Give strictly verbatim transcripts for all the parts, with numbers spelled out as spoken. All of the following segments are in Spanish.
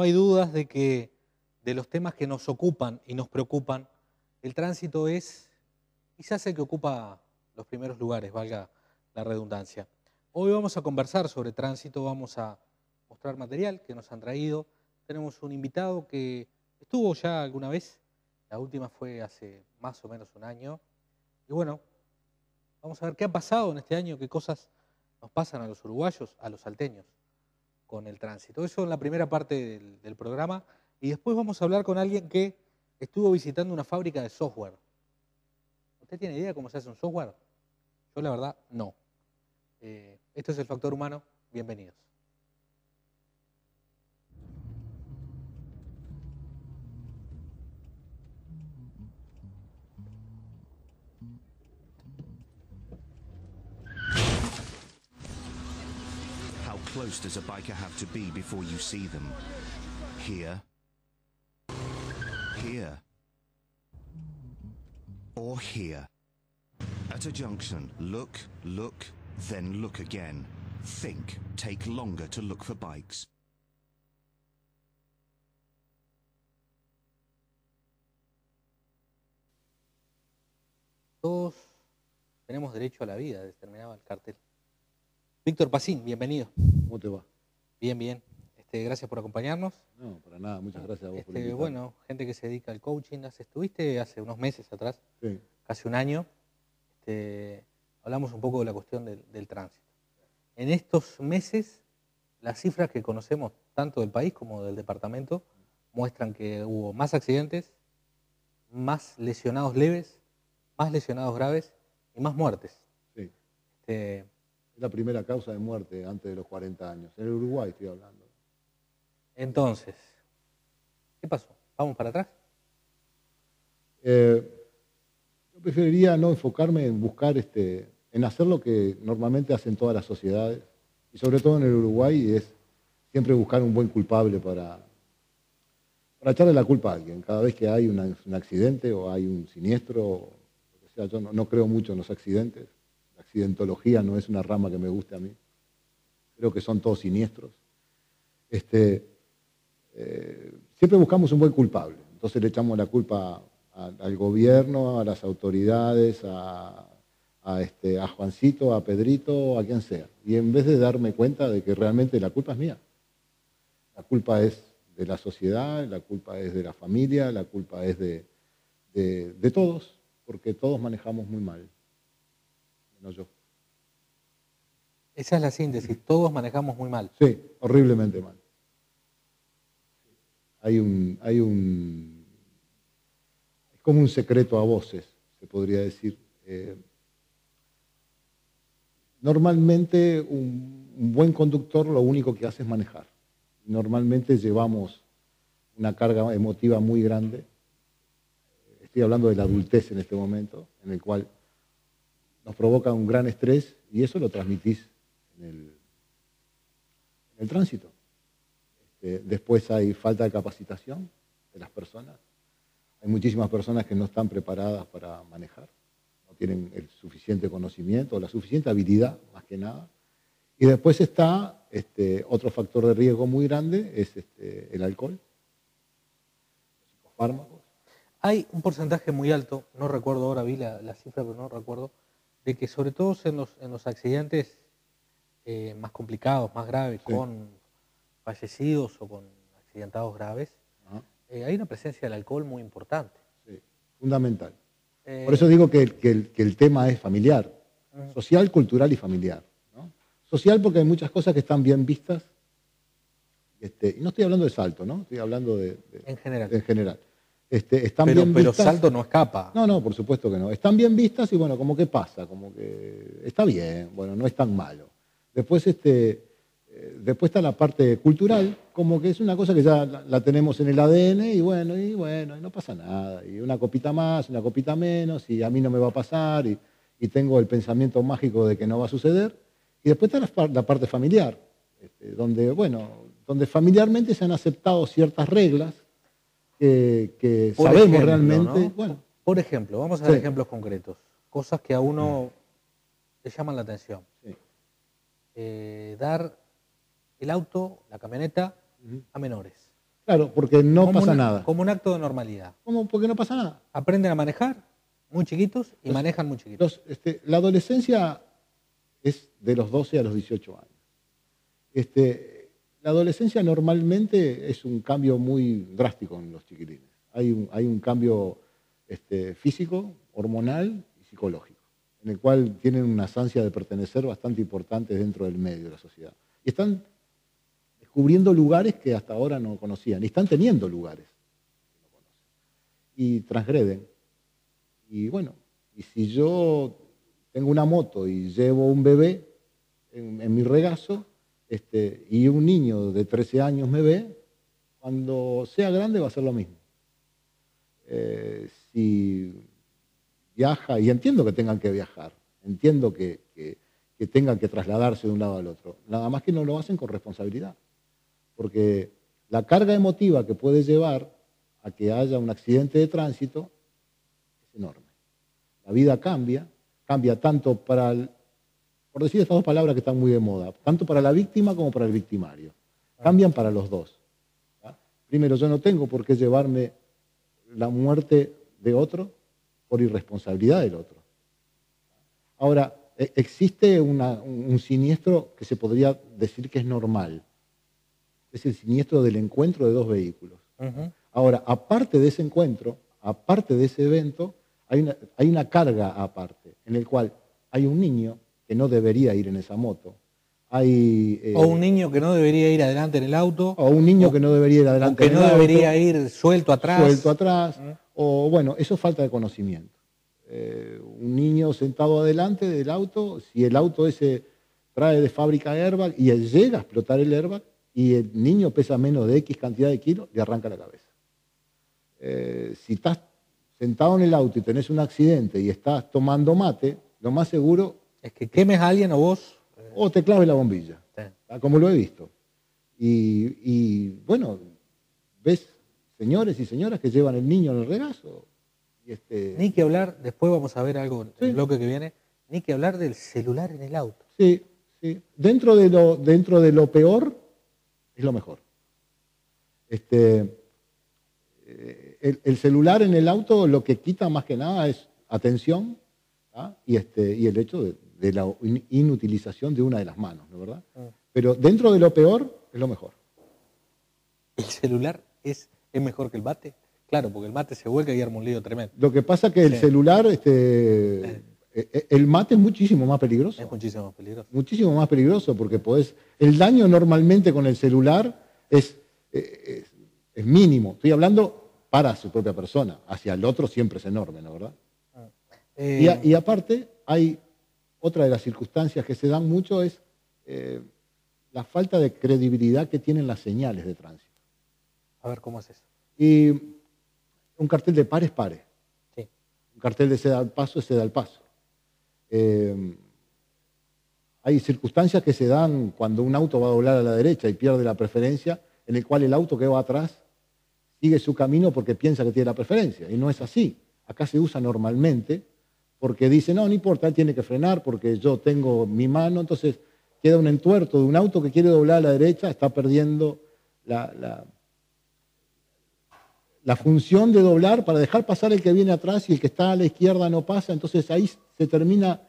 no hay dudas de que de los temas que nos ocupan y nos preocupan, el tránsito es quizás el que ocupa los primeros lugares, valga la redundancia. Hoy vamos a conversar sobre tránsito, vamos a mostrar material que nos han traído. Tenemos un invitado que estuvo ya alguna vez, la última fue hace más o menos un año. Y bueno, vamos a ver qué ha pasado en este año, qué cosas nos pasan a los uruguayos, a los salteños, con el tránsito. Eso en la primera parte del, del programa. Y después vamos a hablar con alguien que estuvo visitando una fábrica de software. ¿Usted tiene idea de cómo se hace un software? Yo la verdad, no. Eh, esto es El Factor Humano. Bienvenidos. How close does a biker have to be before you see them? Here. Here, or here. At a junction, look, look, then look again. Think, take longer to look for bikes. Todos tenemos derecho a la vida, determinaba el cartel. Víctor Pacín, bienvenido. ¿Cómo te va? Bien, bien. Este, gracias por acompañarnos. No, para nada, muchas gracias a vos este, por invitarme. Bueno, gente que se dedica al coaching, estuviste hace unos meses atrás, sí, casi un año, este, hablamos un poco de la cuestión del, del tránsito. En estos meses, las cifras que conocemos tanto del país como del departamento muestran que hubo más accidentes, más lesionados leves, más lesionados graves y más muertes. Sí. Este, es la primera causa de muerte antes de los cuarenta años, en el Uruguay estoy hablando. Entonces, ¿qué pasó? ¿Vamos para atrás? Eh, yo preferiría no enfocarme en buscar, este, en hacer lo que normalmente hacen todas las sociedades, y sobre todo en el Uruguay, es siempre buscar un buen culpable para, para echarle la culpa a alguien. Cada vez que hay una, un accidente o hay un siniestro, o lo que sea, yo no, no creo mucho en los accidentes. La accidentología no es una rama que me guste a mí. Creo que son todos siniestros. Este, eh, siempre buscamos un buen culpable, entonces le echamos la culpa a, a, al gobierno, a las autoridades, a, a, este, a Juancito, a Pedrito, a quien sea. Y en vez de darme cuenta de que realmente la culpa es mía, la culpa es de la sociedad, la culpa es de la familia, la culpa es de, de, de todos, porque todos manejamos muy mal, menos yo. Esa es la síntesis, todos manejamos muy mal. Sí, horriblemente mal. Hay un, hay un, es como un secreto a voces, se podría decir. Eh, normalmente un, un buen conductor lo único que hace es manejar. Normalmente llevamos una carga emotiva muy grande. Estoy hablando de la adultez en este momento, en el cual nos provoca un gran estrés y eso lo transmitís en el, en el tránsito. Este, después hay falta de capacitación de las personas. Hay muchísimas personas que no están preparadas para manejar, no tienen el suficiente conocimiento, la suficiente habilidad, más que nada. Y después está este, otro factor de riesgo muy grande, es este, el alcohol, los psicofármacos. Hay un porcentaje muy alto, no recuerdo ahora, vi la, la cifra, pero no recuerdo, de que sobre todo en los, en los accidentes eh, más complicados, más graves, sí, con fallecidos o con accidentados graves, eh, hay una presencia del alcohol muy importante. Sí, fundamental. Eh, Por eso digo que, que, el, que el tema es familiar, uh-huh, social, cultural y familiar, ¿no? Social porque hay muchas cosas que están bien vistas, este, y no estoy hablando de Salto, ¿no? Estoy hablando de... de en general. En general. Este, están pero, bien pero vistas. Salto no escapa. No, no, por supuesto que no. Están bien vistas y bueno, como que pasa, como que está bien, bueno, no es tan malo. Después, este, después está la parte cultural, como que es una cosa que ya la, la tenemos en el A D N y bueno, y bueno, y no pasa nada. Y una copita más, una copita menos, y a mí no me va a pasar, y, y tengo el pensamiento mágico de que no va a suceder. Y después está la, la parte familiar, este, donde, bueno, donde familiarmente se han aceptado ciertas reglas que, que sabemos ejemplo, realmente. ¿No? Bueno. Por ejemplo, vamos a dar sí, ejemplos concretos, cosas que a uno le llaman la atención. Sí. Eh, dar el auto, la camioneta, uh-huh, a menores. Claro, porque no pasa nada. Como un acto de normalidad. ¿Cómo? Porque no pasa nada. Aprenden a manejar muy chiquitos y entonces, manejan muy chiquitos. Entonces, este, la adolescencia es de los doce a los dieciocho años. Este, la adolescencia normalmente es un cambio muy drástico en los chiquilines. Hay un, hay un cambio este, físico, hormonal y psicológico, en el cual tienen una ansia de pertenecer bastante importante dentro del medio de la sociedad. Y están descubriendo lugares que hasta ahora no conocían. Y están teniendo lugares que no conocen. Y transgreden. Y bueno, y si yo tengo una moto y llevo un bebé en, en mi regazo, este, y un niño de trece años me ve, cuando sea grande va a ser lo mismo. Eh, si viaja, y entiendo que tengan que viajar, entiendo que, que, que tengan que trasladarse de un lado al otro, nada más que no lo hacen con responsabilidad, porque la carga emotiva que puede llevar a que haya un accidente de tránsito es enorme. La vida cambia, cambia tanto para, el, por decir estas dos palabras que están muy de moda, tanto para la víctima como para el victimario, cambian para los dos. ¿Verdad? Primero, yo no tengo por qué llevarme la muerte de otro por irresponsabilidad del otro. Ahora, existe una, un siniestro que se podría decir que es normal. Es el siniestro del encuentro de dos vehículos. Uh-huh. Ahora, aparte de ese encuentro, aparte de ese evento, hay una, hay una carga aparte, en el cual hay un niño que no debería ir en esa moto. Hay, eh, o un niño que no debería ir adelante en el auto. O un niño o, que no debería ir adelante en el auto. O que no debería ir suelto atrás. Suelto atrás. ¿Eh? O bueno, eso es falta de conocimiento. Eh, un niño sentado adelante del auto, si el auto ese trae de fábrica airbag y él llega a explotar el airbag y el niño pesa menos de X cantidad de kilos, le arranca la cabeza. Eh, si estás sentado en el auto y tenés un accidente y estás tomando mate, lo más seguro es que quemes a alguien o vos... O te clave la bombilla, sí. Como lo he visto. Y, y bueno, ves señores y señoras que llevan el niño en el regazo. Y este... Ni que hablar, después vamos a ver algo en sí. El bloque que viene, ni que hablar del celular en el auto. Sí, sí. Dentro de lo, dentro de lo peor es lo mejor. Este, el, el celular en el auto lo que quita más que nada es atención, ¿ah? y, este, y el hecho de... de la inutilización de una de las manos, ¿no es verdad? Mm. Pero dentro de lo peor, es lo mejor. ¿El celular es, es mejor que el mate? Claro, porque el mate se vuelca y arma un lío tremendo. Lo que pasa es que sí. El celular, este, el mate es muchísimo más peligroso. Es muchísimo más peligroso. Muchísimo más peligroso, porque podés, el daño normalmente con el celular es, es, es mínimo. Estoy hablando para su propia persona, hacia el otro siempre es enorme, ¿no es verdad? Ah. Eh... Y, a, y aparte, hay... Otra de las circunstancias que se dan mucho es eh, la falta de credibilidad que tienen las señales de tránsito. A ver, ¿cómo es eso? Y un cartel de pares, pares. Sí. Un cartel de ceda al paso, ceda al paso. Eh, hay circunstancias que se dan cuando un auto va a doblar a la derecha y pierde la preferencia, en el cual el auto que va atrás sigue su camino porque piensa que tiene la preferencia. Y no es así. Acá se usa normalmente... Porque dice, no, no importa, él tiene que frenar porque yo tengo mi mano. Entonces queda un entuerto de un auto que quiere doblar a la derecha, está perdiendo la, la, la función de doblar para dejar pasar el que viene atrás y el que está a la izquierda no pasa. Entonces ahí se termina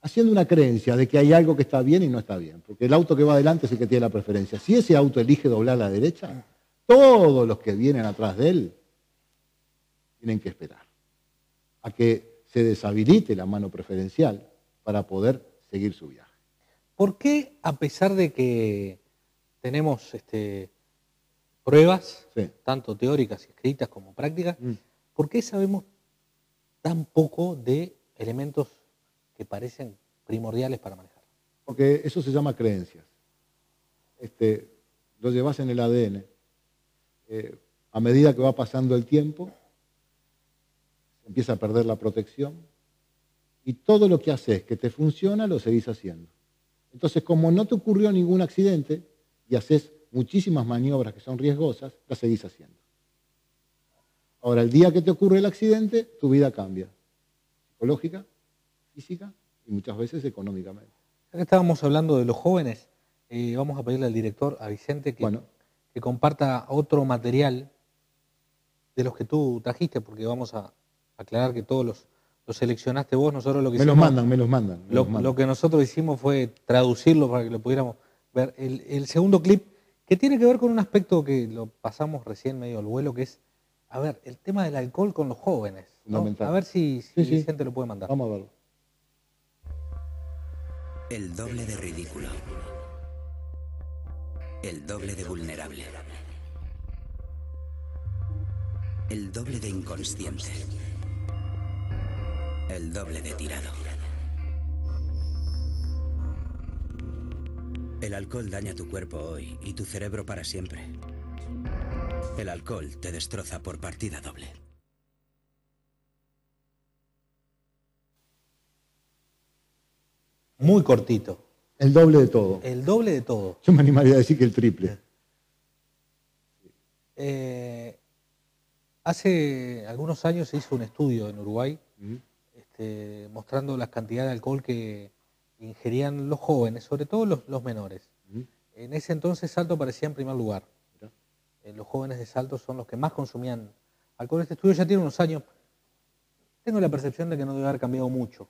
haciendo una creencia de que hay algo que está bien y no está bien. Porque el auto que va adelante es el que tiene la preferencia. Si ese auto elige doblar a la derecha, todos los que vienen atrás de él tienen que esperar a que... se deshabilite la mano preferencial para poder seguir su viaje. ¿Por qué, a pesar de que tenemos este, pruebas, sí. tanto teóricas y escritas como prácticas, mm. ¿por qué sabemos tan poco de elementos que parecen primordiales para manejar? Porque eso se llama creencias. Este, lo llevas en el A D N. Eh, a medida que va pasando el tiempo... empieza a perder la protección y todo lo que haces que te funciona lo seguís haciendo. Entonces, como no te ocurrió ningún accidente y haces muchísimas maniobras que son riesgosas, las seguís haciendo. Ahora, el día que te ocurre el accidente, tu vida cambia. Psicológica, física y muchas veces económicamente. Ya que estábamos hablando de los jóvenes, eh, vamos a pedirle al director, a Vicente, que, bueno. que comparta otro material de los que tú trajiste, porque vamos a aclarar que todos los, los seleccionaste vos. Nosotros lo que me hicimos, los mandan, me los mandan. Me lo, los mandan. Lo que nosotros hicimos fue traducirlo para que lo pudiéramos ver. El, el segundo clip, que tiene que ver con un aspecto que lo pasamos recién medio al vuelo, que es, a ver, el tema del alcohol con los jóvenes, ¿no? A ver si, si sí, sí. Vicente lo puede mandar. Vamos a verlo. El doble de ridículo. El doble de vulnerable. El doble de inconsciente. El doble de tirado. El alcohol daña tu cuerpo hoy y tu cerebro para siempre. El alcohol te destroza por partida doble. Muy cortito. El doble de todo. El doble de todo. Yo me animaría a decir que el triple. Eh, hace algunos años se hizo un estudio en Uruguay, ¿Mm? este, mostrando las cantidades de alcohol que ingerían los jóvenes, sobre todo los, los menores. ¿Mm? En ese entonces Salto aparecía en primer lugar. Los jóvenes de Salto son los que más consumían alcohol. Este estudio ya tiene unos años. Tengo la percepción de que no debe haber cambiado mucho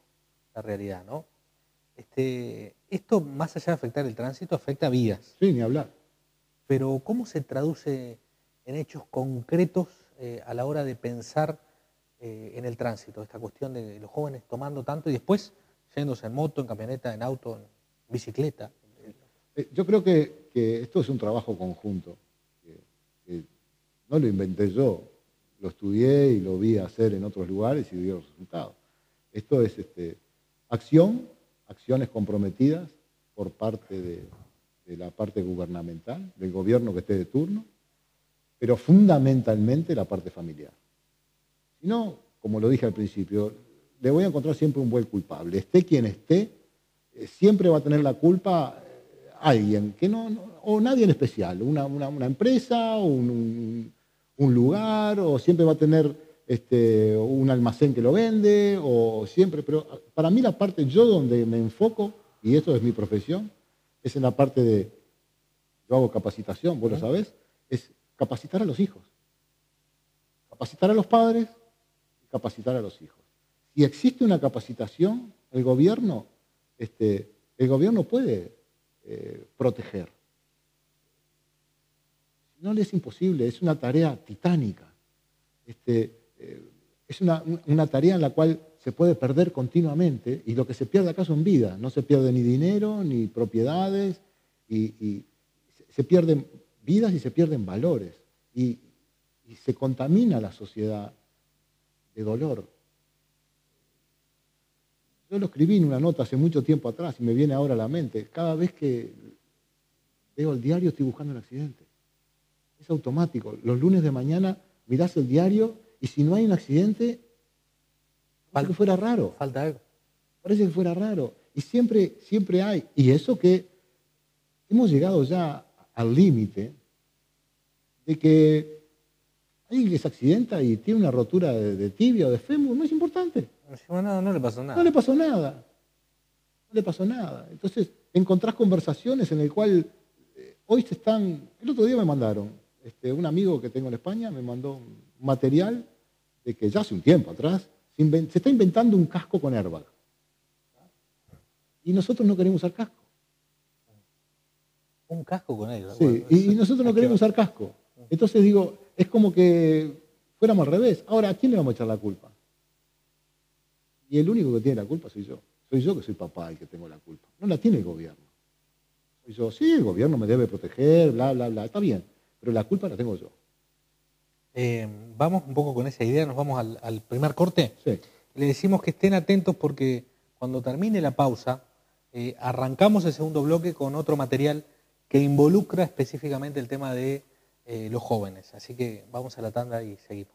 la realidad, ¿no? Este, esto, más allá de afectar el tránsito, afecta vidas. Sí, ni hablar. Pero, ¿cómo se traduce en hechos concretos eh, a la hora de pensar eh, en el tránsito? Esta cuestión de los jóvenes tomando tanto y después yéndose en moto, en camioneta, en auto, en bicicleta. Yo creo que, que esto es un trabajo conjunto. No lo inventé yo, lo estudié y lo vi hacer en otros lugares y dio resultados. Esto es este, acción, acciones comprometidas por parte de, de la parte gubernamental, del gobierno que esté de turno, pero fundamentalmente la parte familiar. Si no, como lo dije al principio, le voy a encontrar siempre un buen culpable. Esté quien esté, siempre va a tener la culpa alguien, que no, no, o nadie en especial, una, una, una empresa, un, un, un lugar, o siempre va a tener este, un almacén que lo vende, o siempre, pero para mí la parte, yo donde me enfoco, y esto es mi profesión, es en la parte de, yo hago capacitación, vos lo sabés, es capacitar a los hijos, capacitar a los padres, capacitar a los hijos. Si existe una capacitación, el gobierno, este, el gobierno puede Eh, proteger. No le es imposible, es una tarea titánica. Este, eh, es una, una tarea en la cual se puede perder continuamente y lo que se pierde acá son vidas, no se pierde ni dinero, ni propiedades, y, y se pierden vidas y se pierden valores. Y, y se contamina la sociedad de dolor. Yo lo escribí en una nota hace mucho tiempo atrás y me viene ahora a la mente. Cada vez que veo el diario estoy buscando el accidente. Es automático. Los lunes de mañana mirás el diario y si no hay un accidente, parece que fuera raro. Falta algo. Parece que fuera raro. Y siempre, siempre hay. Y eso que hemos llegado ya al límite de que alguien que se accidenta y tiene una rotura de, de tibia o de fémur, no es importante. No, no le pasó nada. No le pasó nada. No le pasó nada. Entonces, encontrás conversaciones en las cuales eh, hoy se están... El otro día me mandaron, este, un amigo que tengo en España me mandó un material de que ya hace un tiempo atrás se, invent, se está inventando un casco con airbag. Y nosotros no queremos usar casco. ¿Un casco con airbag? Sí, bueno, y, y nosotros no queremos usar casco. Entonces digo, es como que fuéramos al revés. Ahora, ¿a quién le vamos a echar la culpa? Y el único que tiene la culpa soy yo. Soy yo que soy papá el que tengo la culpa. No la tiene el gobierno. Soy yo, sí, el gobierno me debe proteger, bla, bla, bla. Está bien, pero la culpa la tengo yo. Eh, vamos un poco con esa idea, nos vamos al, al primer corte. Sí. Le decimos que estén atentos porque cuando termine la pausa, eh, arrancamos el segundo bloque con otro material que involucra específicamente el tema de eh, los jóvenes. Así que vamos a la tanda y seguimos.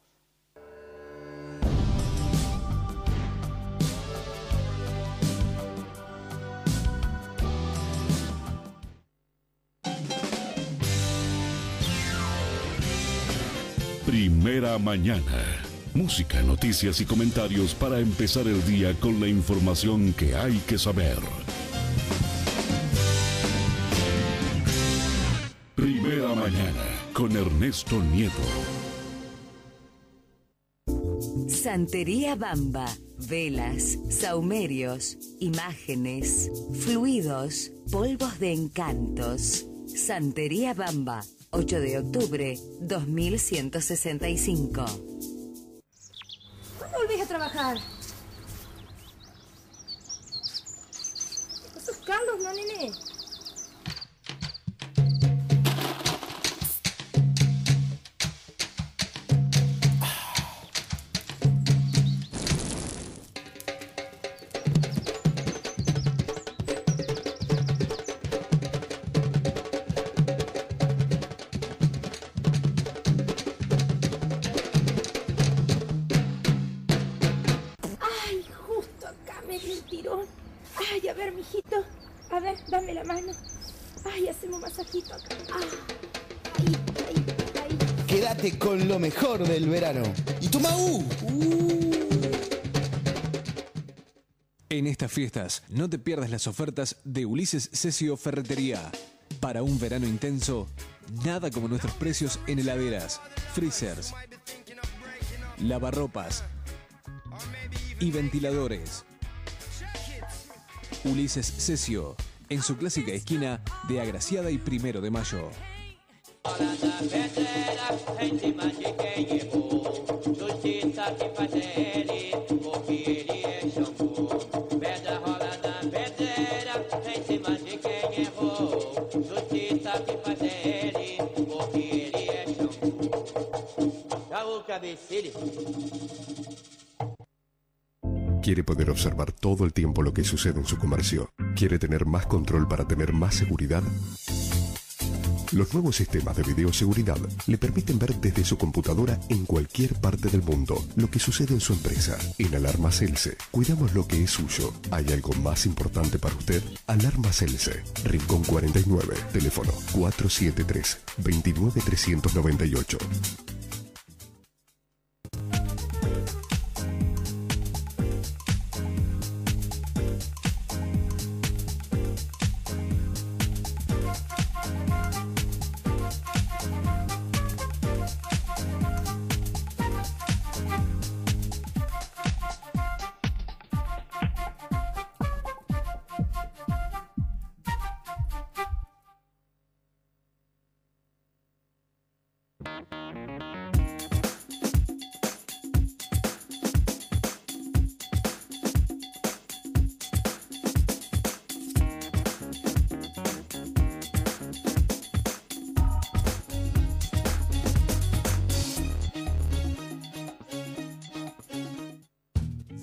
Primera mañana. Música, noticias y comentarios para empezar el día con la información que hay que saber. Primera mañana. mañana con Ernesto Nieto. Santería Bamba. Velas, saumerios, imágenes, fluidos, polvos de encantos. Santería Bamba, ocho de octubre, dos mil ciento sesenta y cinco. ¿Cuándo volvés a trabajar? ¿Esos cambios, no, nene? Con lo mejor del verano. ¡Y toma U! ¡Uh! En estas fiestas, no te pierdas las ofertas de Ulises Cecio Ferretería. Para un verano intenso, nada como nuestros precios en heladeras, freezers, lavarropas y ventiladores. Ulises Cecio, en su clásica esquina de Agraciada y Primero de Mayo. Quiere poder observar todo el tiempo lo que sucede en su comercio. Quiere tener más control para tener más seguridad. Los nuevos sistemas de videoseguridad le permiten ver desde su computadora en cualquier parte del mundo lo que sucede en su empresa. En Alarma Celse, cuidamos lo que es suyo. ¿Hay algo más importante para usted? Alarma Celse, Rincón cuarenta y nueve, teléfono cuatro siete tres, dos nueve tres nueve ocho.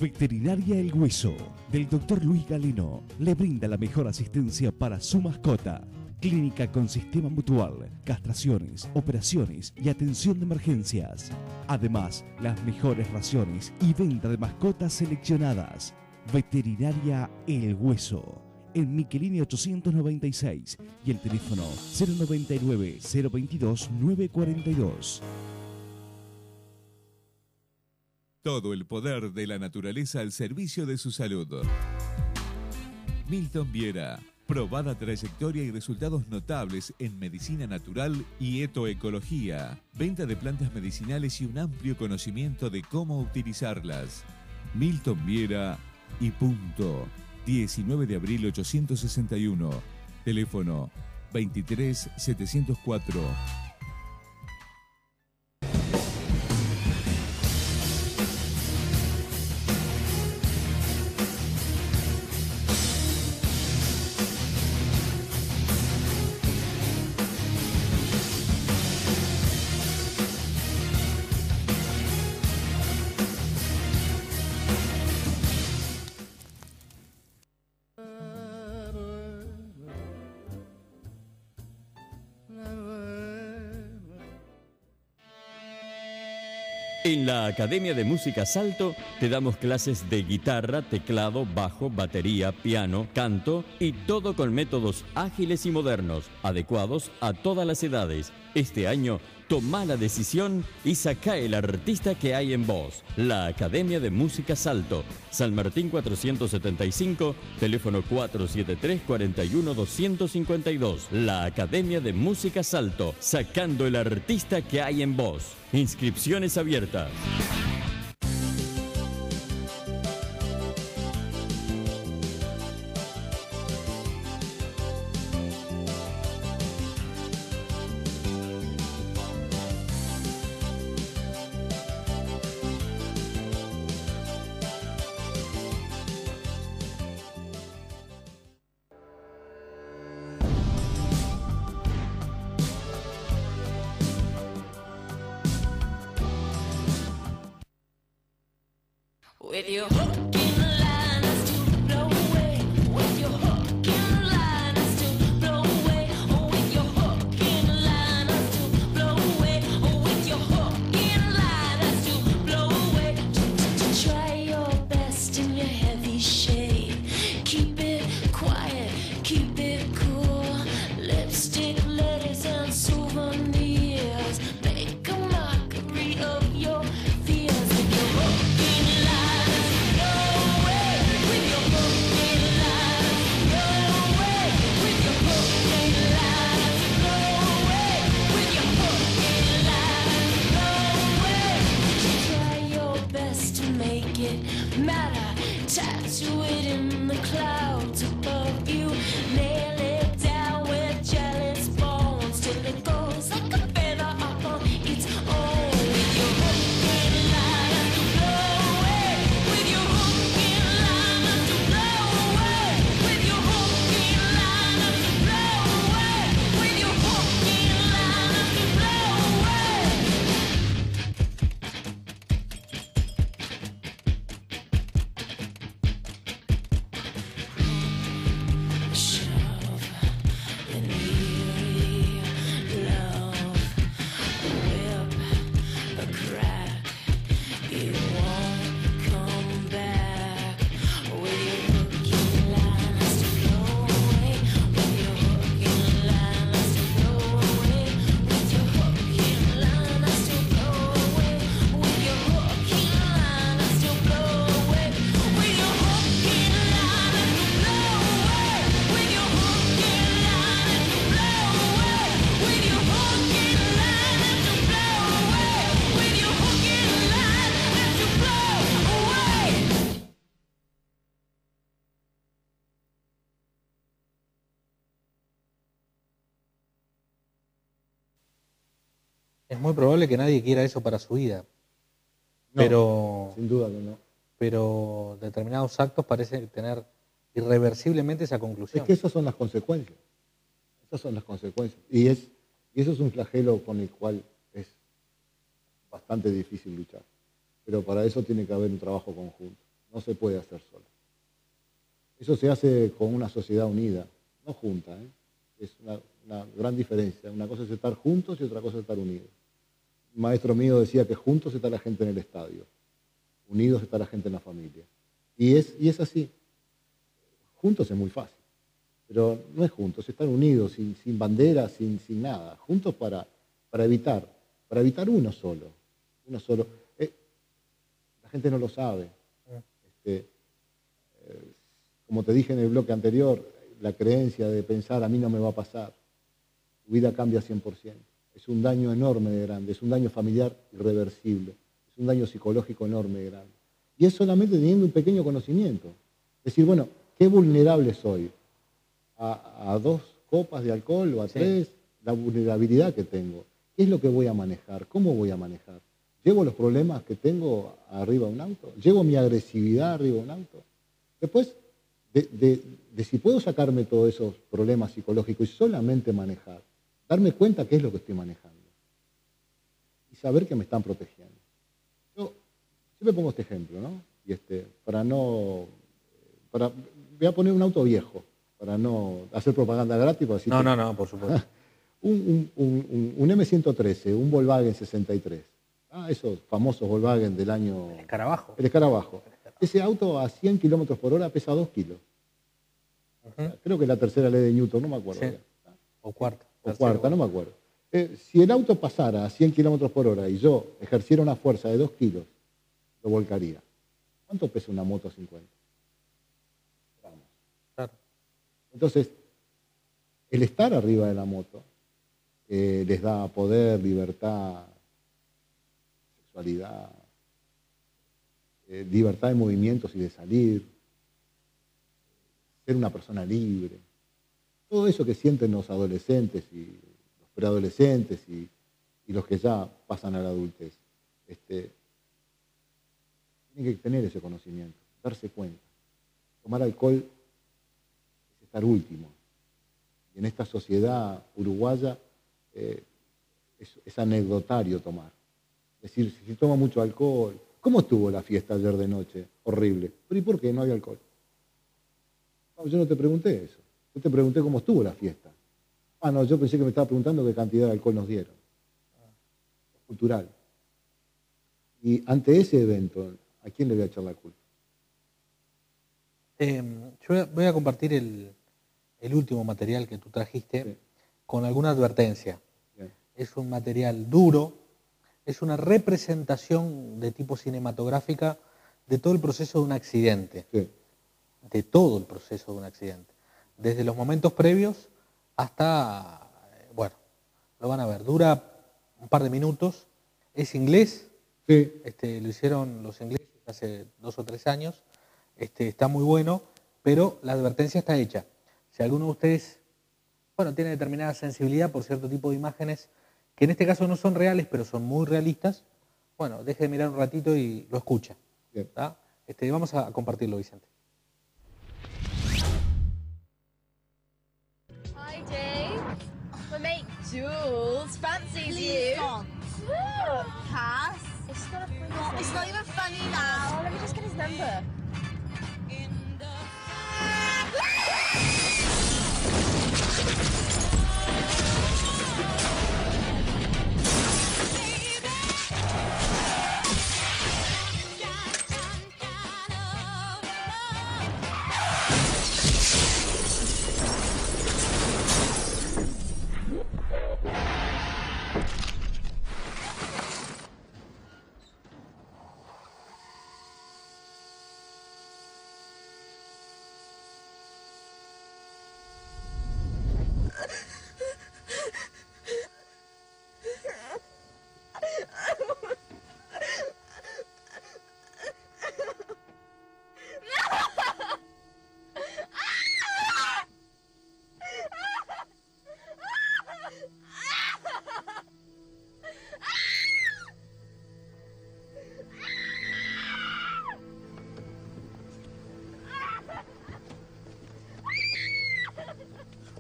Veterinaria El Hueso, del doctor Luis Galeno, le brinda la mejor asistencia para su mascota. Clínica con sistema mutual, castraciones, operaciones y atención de emergencias. Además, las mejores raciones y venta de mascotas seleccionadas. Veterinaria El Hueso, en Miquelini ochocientos noventa y seis y el teléfono cero noventa y nueve, cero veintidós, novecientos cuarenta y dos. Todo el poder de la naturaleza al servicio de su salud. Milton Viera. Probada trayectoria y resultados notables en medicina natural y etoecología. Venta de plantas medicinales y un amplio conocimiento de cómo utilizarlas. Milton Viera y punto. diecinueve de abril ochocientos sesenta y uno. Teléfono veintitrés setecientos cuatro. En la Academia de Música Salto te damos clases de guitarra, teclado, bajo, batería, piano, canto y todo con métodos ágiles y modernos, adecuados a todas las edades. Este año Tomá la decisión y saca el artista que hay en vos. La Academia de Música Salto. San Martín cuatrocientos setenta y cinco, teléfono cuatro siete tres, cuarenta y uno, doscientos cincuenta y dos. La Academia de Música Salto. Sacando el artista que hay en vos. Inscripciones abiertas. Muy probable que nadie quiera eso para su vida, no, pero sin duda que no. Pero determinados actos parecen tener irreversiblemente esa conclusión. Es que esas son las consecuencias, esas son las consecuencias, y es y eso es un flagelo con el cual es bastante difícil luchar. Pero para eso tiene que haber un trabajo conjunto. No se puede hacer solo. Eso se hace con una sociedad unida, no junta, ¿eh? Es una, una gran diferencia. Una cosa es estar juntos y otra cosa es estar unidos. Un maestro mío decía que juntos está la gente en el estadio, unidos está la gente en la familia. Y es, y es así. Juntos es muy fácil, pero no es juntos, están unidos, sin, sin bandera, sin, sin nada. Juntos para, para evitar, para evitar uno solo. Uno solo. Eh, la gente no lo sabe. Este, eh, como te dije en el bloque anterior, la creencia de pensar a mí no me va a pasar. Tu vida cambia cien por ciento. Es un daño enorme de grande, es un daño familiar irreversible, es un daño psicológico enorme de grande. Y es solamente teniendo un pequeño conocimiento. Es decir, bueno, qué vulnerable soy a, a dos copas de alcohol o a tres, sí. La vulnerabilidad que tengo. ¿Qué es lo que voy a manejar? ¿Cómo voy a manejar? ¿Llevo los problemas que tengo arriba de un auto? ¿Llevo mi agresividad arriba de un auto? Después, de, de, de si puedo sacarme todos esos problemas psicológicos y solamente manejar, darme cuenta qué es lo que estoy manejando y saber que me están protegiendo. Yo siempre pongo este ejemplo, ¿no? Y este, para no... Para, voy a poner un auto viejo, para no hacer propaganda gratis. Para decir no, que, no, no, por supuesto. un, un, un, un eme ciento trece, un Volkswagen sesenta y tres. Ah, esos famosos Volkswagen del año... El escarabajo. El escarabajo. El escarabajo. Ese auto a cien kilómetros por hora pesa dos kilos. Uh-huh. Creo que es la tercera ley de Newton, no me acuerdo. Sí. O cuarta. O cuarta, no me acuerdo. Eh, si el auto pasara a cien kilómetros por hora y yo ejerciera una fuerza de dos kilos, lo volcaría. ¿Cuánto pesa una moto cincuenta? Vamos. Claro. Entonces, el estar arriba de la moto eh, les da poder, libertad, sexualidad, eh, libertad de movimientos y de salir, ser una persona libre. Todo eso que sienten los adolescentes y los preadolescentes y, y los que ya pasan a la adultez. Este, tienen que tener ese conocimiento, darse cuenta. Tomar alcohol es estar último. Y en esta sociedad uruguaya eh, es, es anecdotario tomar. Es decir, si toma mucho alcohol, ¿cómo estuvo la fiesta ayer de noche? Horrible. ¿Pero y por qué no hay alcohol? No, yo no te pregunté eso. Yo te pregunté cómo estuvo la fiesta. Ah, no, yo pensé que me estaba preguntando qué cantidad de alcohol nos dieron. Es cultural. Y ante ese evento, ¿a quién le voy a echar la culpa? Eh, yo voy a compartir el, el último material que tú trajiste, sí, con alguna advertencia. Bien. Es un material duro, es una representación de tipo cinematográfica de todo el proceso de un accidente. Sí. De todo el proceso de un accidente. Desde los momentos previos hasta... Bueno, lo van a ver. Dura un par de minutos. Es inglés. Sí. Este, lo hicieron los ingleses hace dos o tres años. Este, está muy bueno, pero la advertencia está hecha. Si alguno de ustedes, bueno, tiene determinada sensibilidad por cierto tipo de imágenes, que en este caso no son reales, pero son muy realistas, bueno, deje de mirar un ratito y lo escucha. Este, vamos a compartirlo, Vicente. Hi, Dave. My mate Jules fancies you. Pass. It's not a free one. It's not even funny now. Let me just get his number.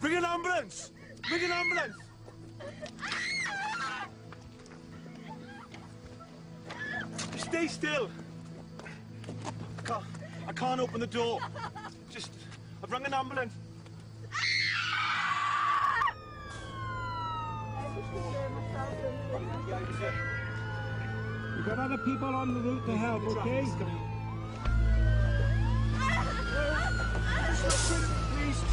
Bring an ambulance! Stay still! I can't, I can't open the door. Just, I've rung an ambulance. We've got other people on the route to help, okay?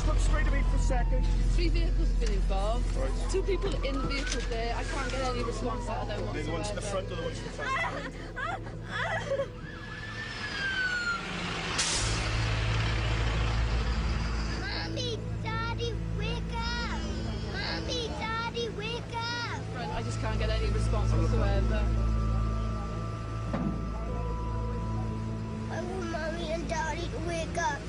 Look straight at me for a second. Three vehicles have been involved. Right. Two people in the vehicle there. I can't get any response out of them whatsoever. The one's in the front, the other one's in the front. Mommy, Daddy, wake up! Mommy, Daddy, wake up! Right, I just can't get any response whatsoever. I want Mommy and Daddy to wake up.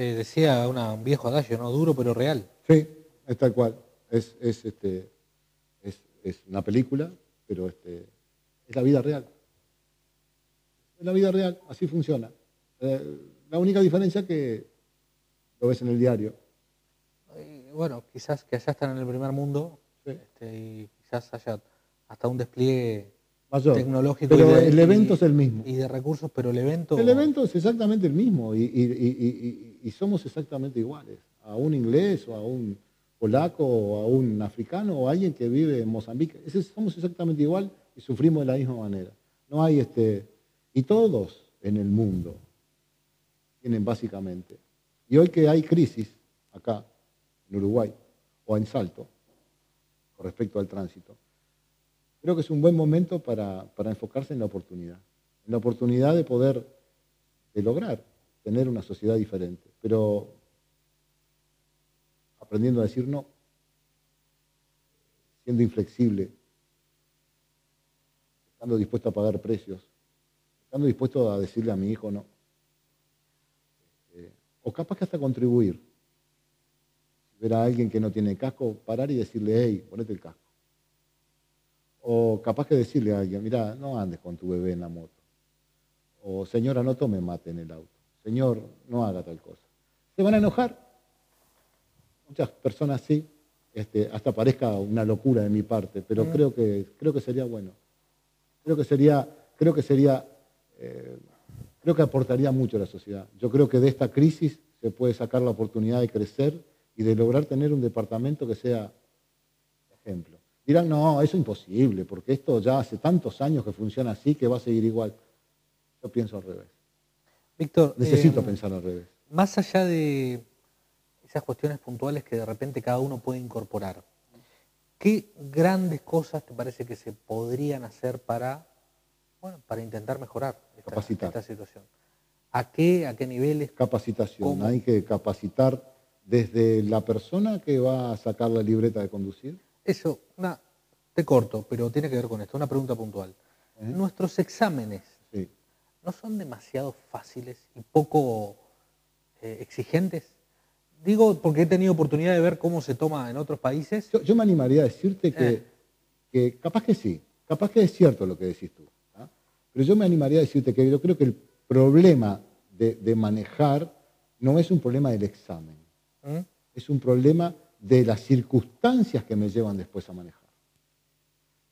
Eh, decía una, un viejo adagio, ¿no? Duro pero real. Sí, es tal cual. Es, es, este, es, es una película, pero este, es la vida real. Es la vida real, así funciona. Eh, la única diferencia es que lo ves en el diario. Y bueno, quizás que allá están en el primer mundo, sí, este, y quizás haya hasta un despliegue mayor, tecnológico. Pero de, el evento y, es el mismo. Y de recursos, pero el evento... El evento es exactamente el mismo y, y, y, y, y somos exactamente iguales. A un inglés o a un polaco o a un africano o a alguien que vive en Mozambique. Es, somos exactamente igual y sufrimos de la misma manera. No hay este... Y todos en el mundo tienen básicamente. Y hoy que hay crisis acá, en Uruguay, o en Salto, con respecto al tránsito, creo que es un buen momento para, para enfocarse en la oportunidad. En la oportunidad de poder, de lograr tener una sociedad diferente. Pero aprendiendo a decir no, siendo inflexible, estando dispuesto a pagar precios, estando dispuesto a decirle a mi hijo no. Eh, o capaz que hasta contribuir. Ver a alguien que no tiene casco, parar y decirle, hey, ponete el casco. O capaz que decirle a alguien, mira, no andes con tu bebé en la moto. O señora, no tome mate en el auto. Señor, no haga tal cosa. Se van a enojar. Muchas personas sí, este, hasta parezca una locura de mi parte, pero mm. creo que, creo que sería bueno. Creo que sería, creo que sería, eh, creo que aportaría mucho a la sociedad. Yo creo que de esta crisis se puede sacar la oportunidad de crecer y de lograr tener un departamento que sea ejemplo. Dirán, no, eso es imposible, porque esto ya hace tantos años que funciona así que va a seguir igual. Yo pienso al revés. Víctor, necesito eh, pensar al revés. Más allá de esas cuestiones puntuales que de repente cada uno puede incorporar, ¿qué grandes cosas te parece que se podrían hacer para, bueno, para intentar mejorar esta, esta situación? ¿A qué, a qué niveles? Capacitación. ¿Cómo? Hay que capacitar desde la persona que va a sacar la libreta de conducir. Eso, una, te corto, pero tiene que ver con esto, una pregunta puntual. ¿Eh? Nuestros exámenes sí. ¿no son demasiado fáciles y poco eh, exigentes? Digo porque he tenido oportunidad de ver cómo se toma en otros países. Yo, yo me animaría a decirte que, eh. que capaz que sí, capaz que es cierto lo que decís tú, ¿eh? Pero yo me animaría a decirte que yo creo que el problema de, de manejar no es un problema del examen. ¿Mm? Es un problema de las circunstancias que me llevan después a manejar.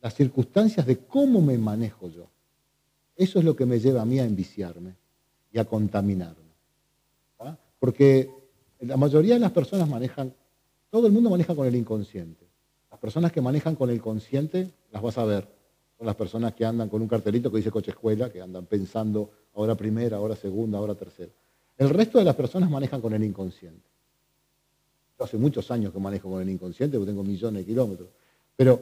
Las circunstancias de cómo me manejo yo. Eso es lo que me lleva a mí a enviciarme y a contaminarme. ¿Ah? Porque la mayoría de las personas manejan, todo el mundo maneja con el inconsciente. Las personas que manejan con el consciente las vas a ver. Son las personas que andan con un cartelito que dice coche escuela, que andan pensando ahora primera, ahora segunda, ahora tercera. El resto de las personas manejan con el inconsciente. Hace muchos años que manejo con el inconsciente, porque tengo millones de kilómetros. Pero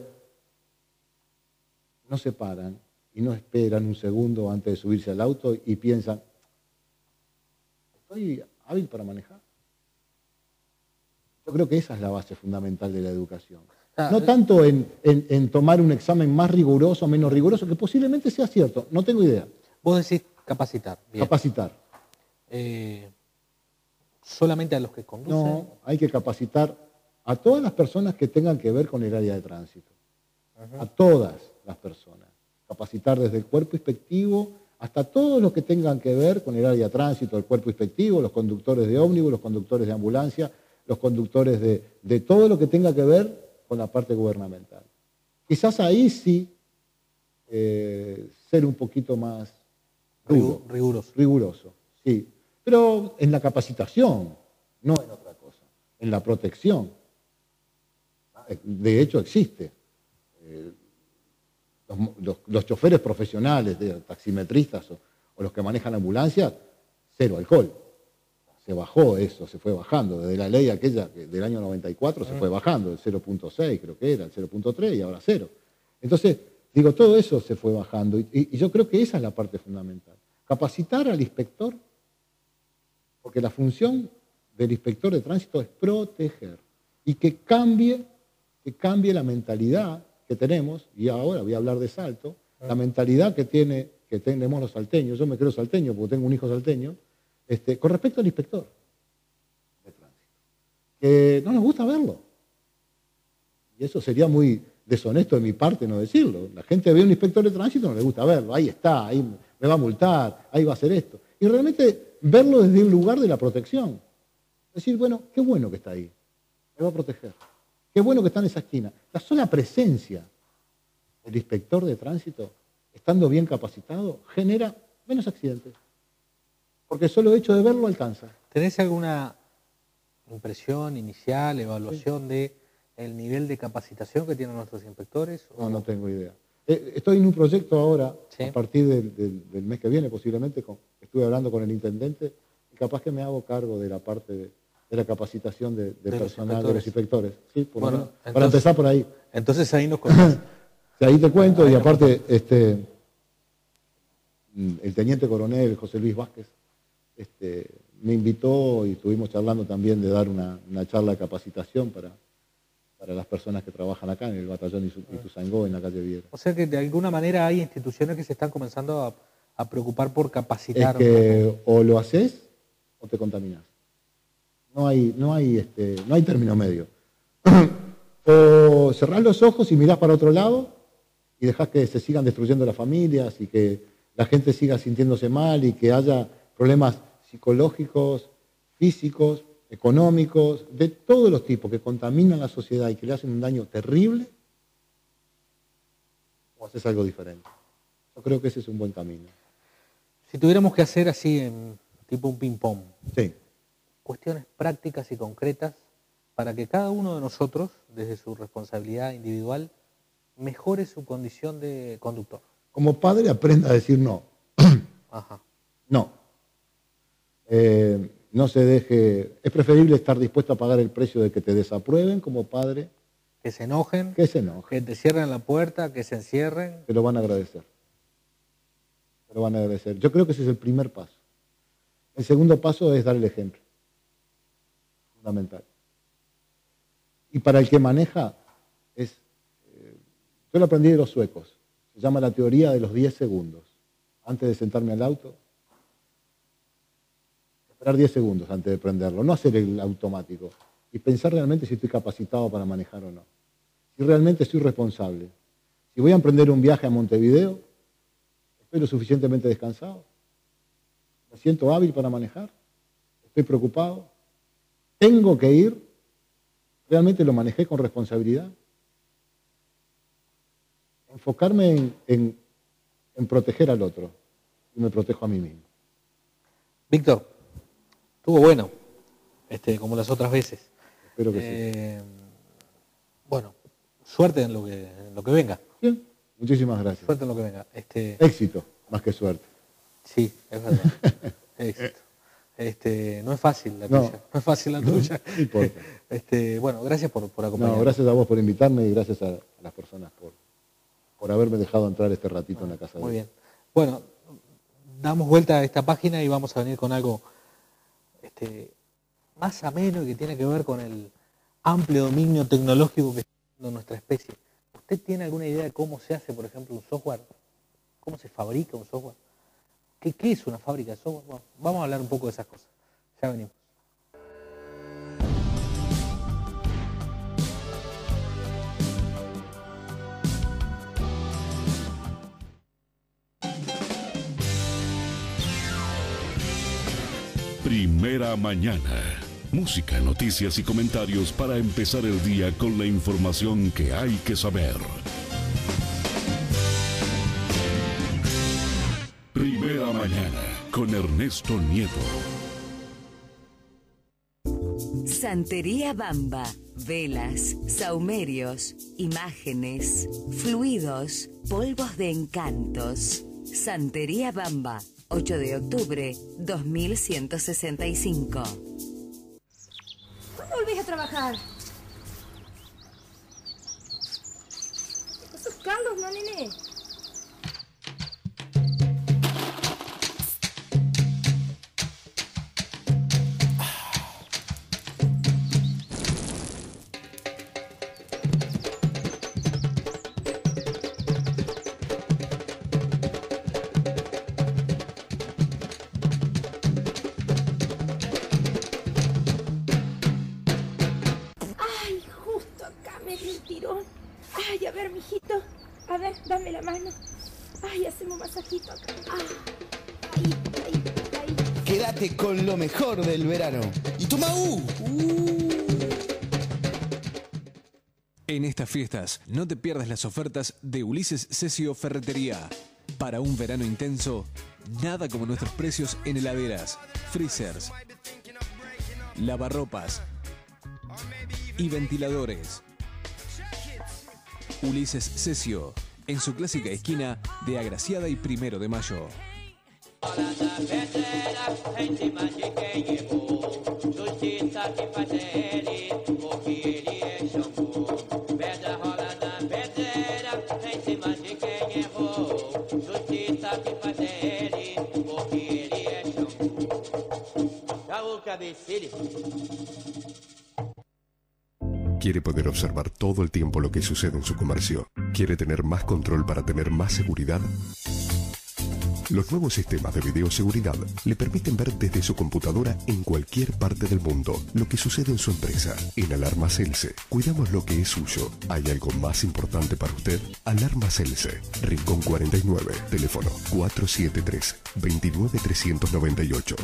no se paran y no esperan un segundo antes de subirse al auto y piensan, ¿estoy hábil para manejar? Yo creo que esa es la base fundamental de la educación. No tanto en, en, en tomar un examen más riguroso o menos riguroso, que posiblemente sea cierto, no tengo idea. Vos decís capacitar. Bien. Capacitar. Eh... ¿Solamente a los que conducen? No, hay que capacitar a todas las personas que tengan que ver con el área de tránsito. Ajá. A todas las personas. Capacitar desde el cuerpo inspectivo hasta todos los que tengan que ver con el área de tránsito, el cuerpo inspectivo, los conductores de ómnibus, los conductores de ambulancia, los conductores de, de todo lo que tenga que ver con la parte gubernamental. Quizás ahí sí eh, ser un poquito más duro, riguroso. Riguroso, sí. Pero en la capacitación, no en otra cosa, en la protección. De hecho existe. Eh, los, los, los choferes profesionales, de taximetristas o, o los que manejan ambulancias, cero alcohol. Se bajó eso, se fue bajando. Desde la ley aquella que del año noventa y cuatro se fue bajando, el cero punto seis creo que era, el cero punto tres y ahora cero. Entonces, digo, todo eso se fue bajando y, y yo creo que esa es la parte fundamental. Capacitar al inspector. Porque la función del inspector de tránsito es proteger y que cambie, que cambie la mentalidad que tenemos, y ahora voy a hablar de Salto, la mentalidad que, tiene, que tenemos los salteños, yo me creo salteño porque tengo un hijo salteño, este, con respecto al inspector de tránsito, que no nos gusta verlo. Y eso sería muy deshonesto de mi parte no decirlo. La gente ve a un inspector de tránsito y no le gusta verlo, ahí está, ahí me va a multar, ahí va a hacer esto. Y realmente... verlo desde el lugar de la protección. Decir, bueno, qué bueno que está ahí. Me va a proteger. Qué bueno que está en esa esquina. La sola presencia del inspector de tránsito estando bien capacitado, genera menos accidentes. Porque solo el hecho de verlo alcanza. ¿Tenés alguna impresión inicial, evaluación sí. de el nivel de capacitación que tienen nuestros inspectores? No, no tengo idea. Estoy en un proyecto ahora, sí. a partir del, del, del mes que viene, posiblemente, con, estuve hablando con el intendente, y capaz que me hago cargo de la parte de, de la capacitación de, de, de personal, los de los inspectores. Sí, por bueno, menos, entonces, para empezar por ahí. Entonces ahí nos contás. Ahí te cuento, ahí y aparte, este, el teniente coronel José Luis Vázquez este, me invitó y estuvimos charlando también de dar una, una charla de capacitación para... para las personas que trabajan acá en el batallón Ituzaingó, en la calle Viera. O sea que de alguna manera hay instituciones que se están comenzando a, a preocupar por capacitar. Es que o lo haces o te contaminas. No hay, no hay, este, no hay término medio. O cerrás los ojos y mirás para otro lado y dejás que se sigan destruyendo las familias y que la gente siga sintiéndose mal y que haya problemas psicológicos, físicos, económicos, de todos los tipos que contaminan la sociedad y que le hacen un daño terrible, o haces algo diferente. Yo creo que ese es un buen camino. Si tuviéramos que hacer así, en, tipo un ping-pong, sí. cuestiones prácticas y concretas para que cada uno de nosotros, desde su responsabilidad individual, mejore su condición de conductor. Como padre aprenda a decir no. Ajá. No. Eh, No se deje, es preferible estar dispuesto a pagar el precio de que te desaprueben como padre. Que se enojen. Que se enojen. Que te cierren la puerta, que se encierren. Te lo van a agradecer. Te lo van a agradecer. Yo creo que ese es el primer paso. El segundo paso es dar el ejemplo. Fundamental. Y para el que maneja, es, eh, yo lo aprendí de los suecos. Se llama la teoría de los diez segundos. Antes de sentarme al auto... diez segundos antes de prenderlo, no hacer el automático y pensar realmente si estoy capacitado para manejar o no, si realmente soy responsable, si voy a emprender un viaje a Montevideo, estoy lo suficientemente descansado, me siento hábil para manejar, estoy preocupado, tengo que ir, realmente lo manejé con responsabilidad, enfocarme en, en, en proteger al otro y me protejo a mí mismo. Víctor, estuvo bueno, este, como las otras veces. Espero que eh, sí. Bueno, suerte en lo que, en lo que venga. Bien. Muchísimas gracias. Suerte en lo que venga. Este, éxito, más que suerte. Sí, es verdad. Éxito. Este, no es fácil la tuya. No, no es fácil la tuya. No importa. Este, bueno, gracias por, por acompañarme. No, gracias a vos por invitarme y gracias a, a las personas por, por haberme dejado entrar este ratito bueno, en la casa. Muy de bien. Bueno, damos vuelta a esta página y vamos a venir con algo... Este, más ameno y que tiene que ver con el amplio dominio tecnológico que está haciendo nuestra especie. ¿Usted tiene alguna idea de cómo se hace, por ejemplo, un software? ¿Cómo se fabrica un software? ¿Qué, qué es una fábrica de software? Bueno, vamos a hablar un poco de esas cosas. Ya venimos. Primera mañana. Música, noticias y comentarios para empezar el día con la información que hay que saber. Primera mañana con Ernesto Nieto. Santería Bamba. Velas, saumerios, imágenes, fluidos, polvos de encantos. Santería Bamba. ocho de octubre, dos mil ciento sesenta y cinco. ¿Cuándo volvés a trabajar? Esos caldos, ¿no, nene? Con lo mejor del verano. ¡Y toma U! Uh. En estas fiestas, no te pierdas las ofertas de Ulises Cecio Ferretería. Para un verano intenso, nada como nuestros precios en heladeras, freezers, lavarropas y ventiladores. Ulises Cecio, en su clásica esquina de Agraciada y Primero de Mayo. Quiere poder observar todo el tiempo lo que sucede en su comercio. ¿Quiere tener más control para tener más seguridad? Los nuevos sistemas de videoseguridad le permiten ver desde su computadora en cualquier parte del mundo lo que sucede en su empresa. En Alarma Celse, cuidamos lo que es suyo. ¿Hay algo más importante para usted? Alarma Celse, Rincón cuarenta y nueve, teléfono cuatro siete tres, dos nueve tres nueve ocho.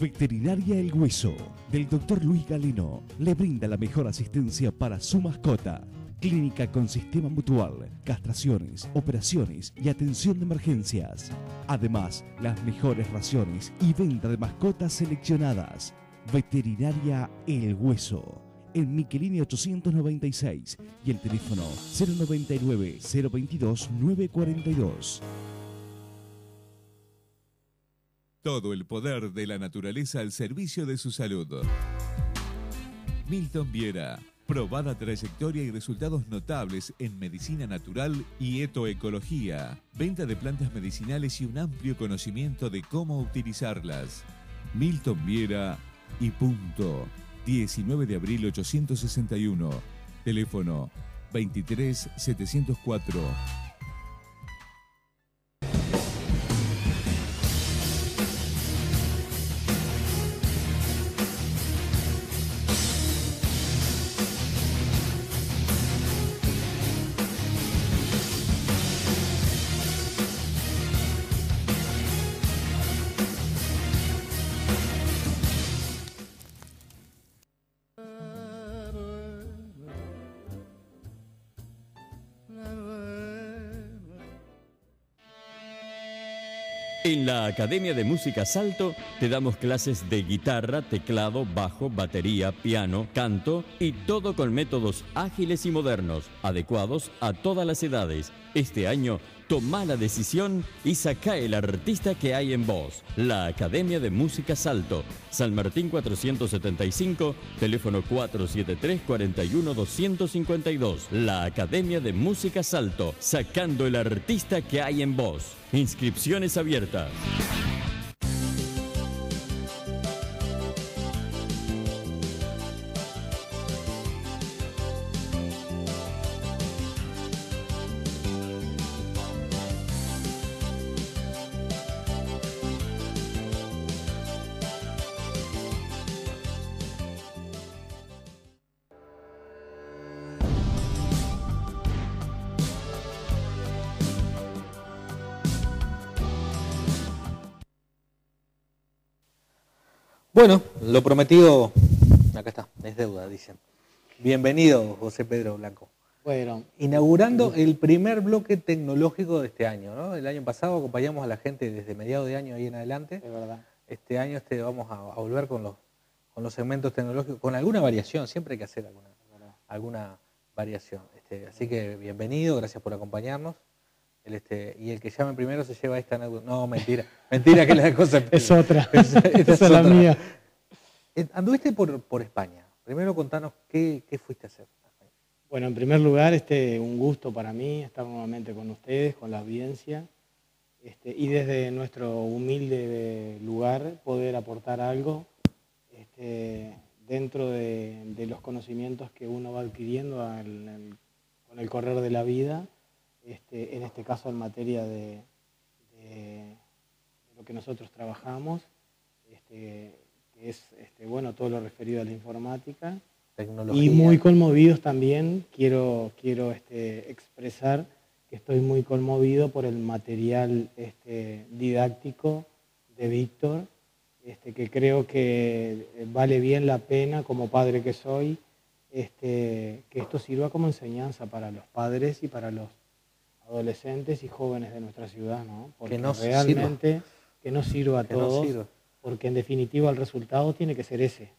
Veterinaria El Hueso, del doctor Luis Galeno, le brinda la mejor asistencia para su mascota. Clínica con sistema mutual, castraciones, operaciones y atención de emergencias. Además, las mejores raciones y venta de mascotas seleccionadas. Veterinaria El Hueso, en Miquelini ochocientos noventa y seis y el teléfono cero noventa y nueve, cero veintidós, novecientos cuarenta y dos. Todo el poder de la naturaleza al servicio de su salud. Milton Viera. Probada trayectoria y resultados notables en medicina natural y etoecología. Venta de plantas medicinales y un amplio conocimiento de cómo utilizarlas. Milton Viera y punto. diecinueve de abril ochocientos sesenta y uno. Teléfono veintitrés setecientos cuatro. En la Academia de Música Salto te damos clases de guitarra, teclado, bajo, batería, piano, canto y todo con métodos ágiles y modernos, adecuados a todas las edades. Este año, toma la decisión y saca el artista que hay en vos. La Academia de Música Salto, San Martín cuatrocientos setenta y cinco, teléfono cuatro siete tres, cuatro uno, dos cinco dos. La Academia de Música Salto, sacando el artista que hay en vos. Inscripciones abiertas. Bueno, lo prometido, acá está, es deuda, dicen. Bienvenido, José Pedro Blanco. Bueno. Inaugurando el primer bloque tecnológico de este año, ¿no? El año pasado acompañamos a la gente desde mediados de año ahí en adelante. Es verdad. Este año este vamos a, a volver con los, con los segmentos tecnológicos, con alguna variación, siempre hay que hacer alguna, alguna variación. Este, así que bienvenido, gracias por acompañarnos. El este, y el que llame primero se lleva esta... No, mentira. Mentira, que la cosa... es otra. Esa es, es la otra. Mía. Anduviste por, por España. Primero contanos qué, qué fuiste a hacer. Bueno, en primer lugar, este, un gusto para mí estar nuevamente con ustedes, con la audiencia, este, y desde nuestro humilde lugar poder aportar algo este, dentro de, de los conocimientos que uno va adquiriendo al, al, con el correr de la vida, este, en este caso en materia de, de, de lo que nosotros trabajamos, este, que es este, bueno, todo lo referido a la informática. Tecnología. Y muy conmovidos también, quiero, quiero este, expresar que estoy muy conmovido por el material este, didáctico de Víctor, este, que creo que vale bien la pena, como padre que soy, este, que esto sirva como enseñanza para los padres y para los adolescentes y jóvenes de nuestra ciudad, ¿no? Porque que nos realmente sirva. que nos sirva a que todos, sirva. Porque en definitiva el resultado tiene que ser ese.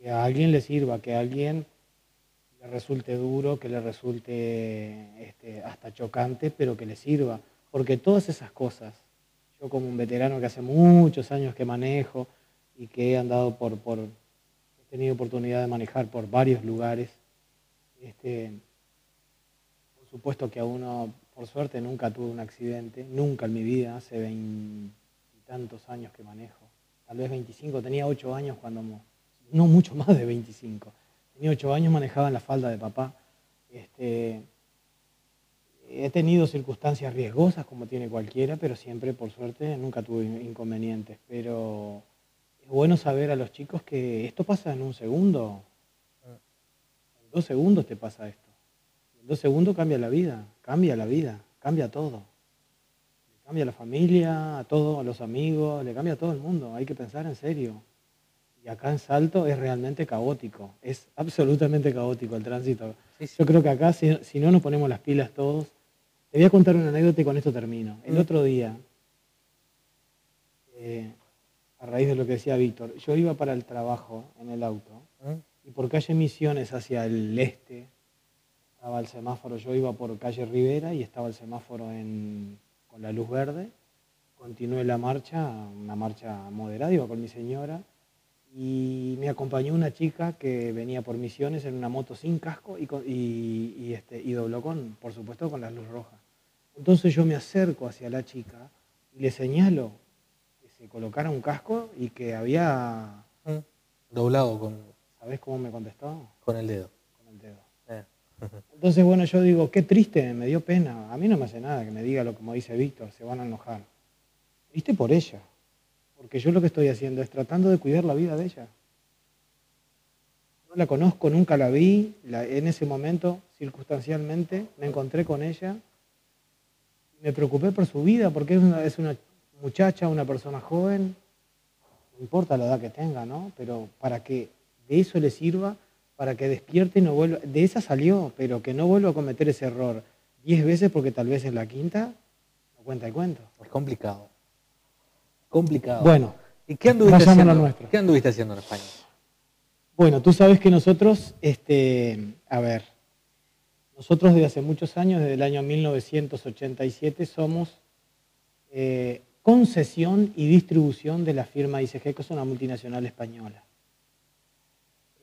Que a alguien le sirva, que a alguien le resulte duro, que le resulte este, hasta chocante, pero que le sirva. Porque todas esas cosas, yo como un veterano que hace muchos años que manejo y que he andado por, por he tenido oportunidad de manejar por varios lugares, este, por supuesto que a uno, por suerte, nunca tuve un accidente, nunca en mi vida, hace veintitantos años que manejo, tal vez veinticinco, tenía ocho años cuando me... no mucho más de veinticinco. Tenía ocho años, manejaba en la falda de papá. Este, he tenido circunstancias riesgosas, como tiene cualquiera, pero siempre, por suerte, nunca tuve inconvenientes. Pero es bueno saber a los chicos que esto pasa en un segundo. En dos segundos te pasa esto. En dos segundos cambia la vida, cambia la vida, cambia todo. Le cambia a la familia, a todos, a los amigos, le cambia a todo el mundo. Hay que pensar en serio. Y acá en Salto es realmente caótico, es absolutamente caótico el tránsito. Sí, sí. Yo creo que acá, si, si no nos ponemos las pilas todos... Te voy a contar una anécdota y con esto termino. El mm. otro día, eh, a raíz de lo que decía Víctor, yo iba para el trabajo en el auto mm. y por calle Misiones hacia el este estaba el semáforo. Yo iba por calle Rivera y estaba el semáforo en, con la luz verde. Continué la marcha, una marcha moderada, iba con mi señora. Y me acompañó una chica que venía por Misiones en una moto sin casco y, con, y, y, este, y dobló con, por supuesto, con la luz roja. Entonces yo me acerco hacia la chica y le señalo que se colocara un casco y que había... Doblado con... ¿Sabés cómo me contestó? Con el dedo. Con el dedo. Eh. Entonces, bueno, yo digo, qué triste, me dio pena. A mí no me hace nada que me diga lo como dice Víctor, se van a enojar. Viste por ella. Porque yo lo que estoy haciendo es tratando de cuidar la vida de ella. No la conozco, nunca la vi. La, en ese momento, circunstancialmente, me encontré con ella. Me preocupé por su vida, porque es una, es una muchacha, una persona joven. No importa la edad que tenga, ¿no? Pero para que de eso le sirva, para que despierte y no vuelva... De esa salió, pero que no vuelva a cometer ese error diez veces, porque tal vez en la quinta no cuenta el cuento. Es complicado. Complicado. Bueno, ¿y qué anduviste, haciendo, ¿qué anduviste haciendo en España? Bueno, tú sabes que nosotros, este, a ver, nosotros desde hace muchos años, desde el año mil novecientos ochenta y siete, somos eh, concesión y distribución de la firma I C G, que es una multinacional española.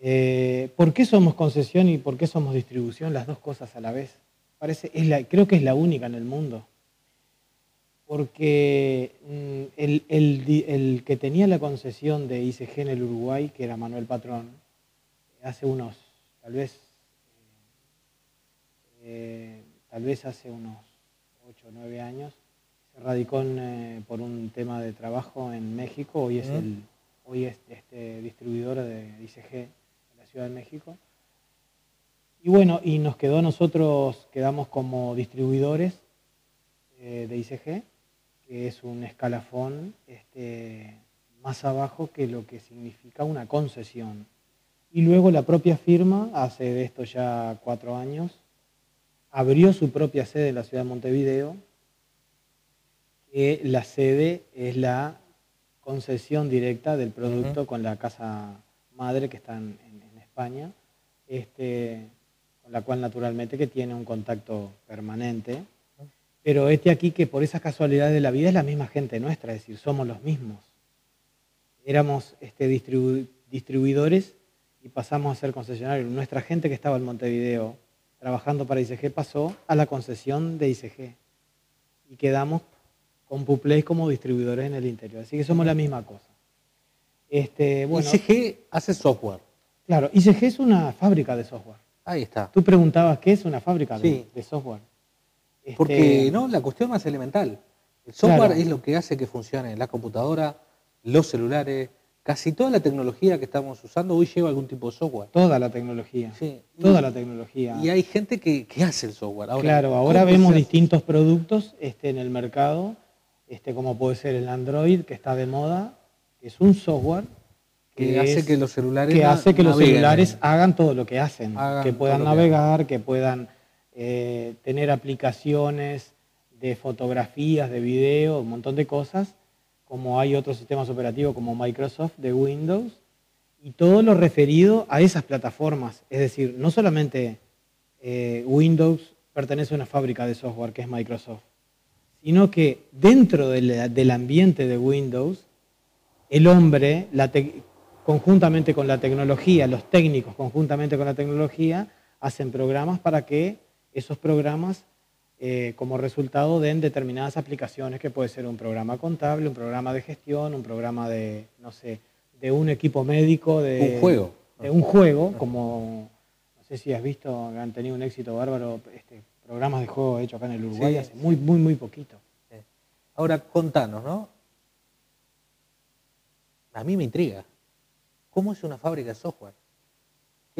Eh, ¿Por qué somos concesión y por qué somos distribución? Las dos cosas a la vez. Parece, es la, creo que es la única en el mundo. Porque el, el, el que tenía la concesión de I C G en el Uruguay, que era Manuel Patrón, hace unos, tal vez, eh, tal vez hace unos ocho o nueve años, se radicó en, eh, por un tema de trabajo en México, hoy es, ¿Eh? el, hoy es este distribuidor de I C G en la Ciudad de México. Y bueno, y nos quedó, nosotros quedamos como distribuidores eh, de I C G, que es un escalafón este, más abajo que lo que significa una concesión. Y luego la propia firma, hace de esto ya cuatro años, abrió su propia sede en la ciudad de Montevideo, que la sede es la concesión directa del producto uh-huh. con la casa madre que está en, en, en España, este, con la cual naturalmente que tiene un contacto permanente. Pero este aquí que por esas casualidades de la vida es la misma gente nuestra, es decir, somos los mismos. Éramos este, distribu distribuidores y pasamos a ser concesionarios. Nuestra gente que estaba en Montevideo trabajando para I C G, pasó a la concesión de I C G. Y quedamos con Compuplace como distribuidores en el interior. Así que somos la misma cosa. Este, bueno, I C G hace software. Claro, I C G es una fábrica de software. Ahí está. Tú preguntabas qué es una fábrica de, sí. de software. Este, Porque no, la cuestión más elemental. El software claro. es lo que hace que funcione la computadora, los celulares, casi toda la tecnología que estamos usando hoy lleva algún tipo de software. Toda la tecnología. Sí. Toda y, la tecnología. Y hay gente que, que hace el software. Ahora, claro, ahora vemos distintos productos este, en el mercado, este, como puede ser el Android, que está de moda, que es un software que, que hace es, que los celulares, que hace que los celulares hagan todo lo que hacen, hagan que puedan navegar, que, que puedan eh, tener aplicaciones de fotografías, de video, un montón de cosas, como hay otros sistemas operativos como Microsoft, de Windows, y todo lo referido a esas plataformas. Es decir, no solamente eh, Windows pertenece a una fábrica de software que es Microsoft, sino que dentro de la, del ambiente de Windows, el hombre, la conjuntamente con la tecnología, los técnicos conjuntamente con la tecnología, hacen programas para que esos programas Eh, como resultado de determinadas aplicaciones, que puede ser un programa contable, un programa de gestión, un programa de, no sé, de un equipo médico, de un juego, de un juego como, no sé si has visto, han tenido un éxito bárbaro, este, programas de juego hechos acá en el Uruguay, sí, hace muy, muy, muy poquito. Ahora, contanos, ¿no? A mí me intriga, ¿cómo es una fábrica de software?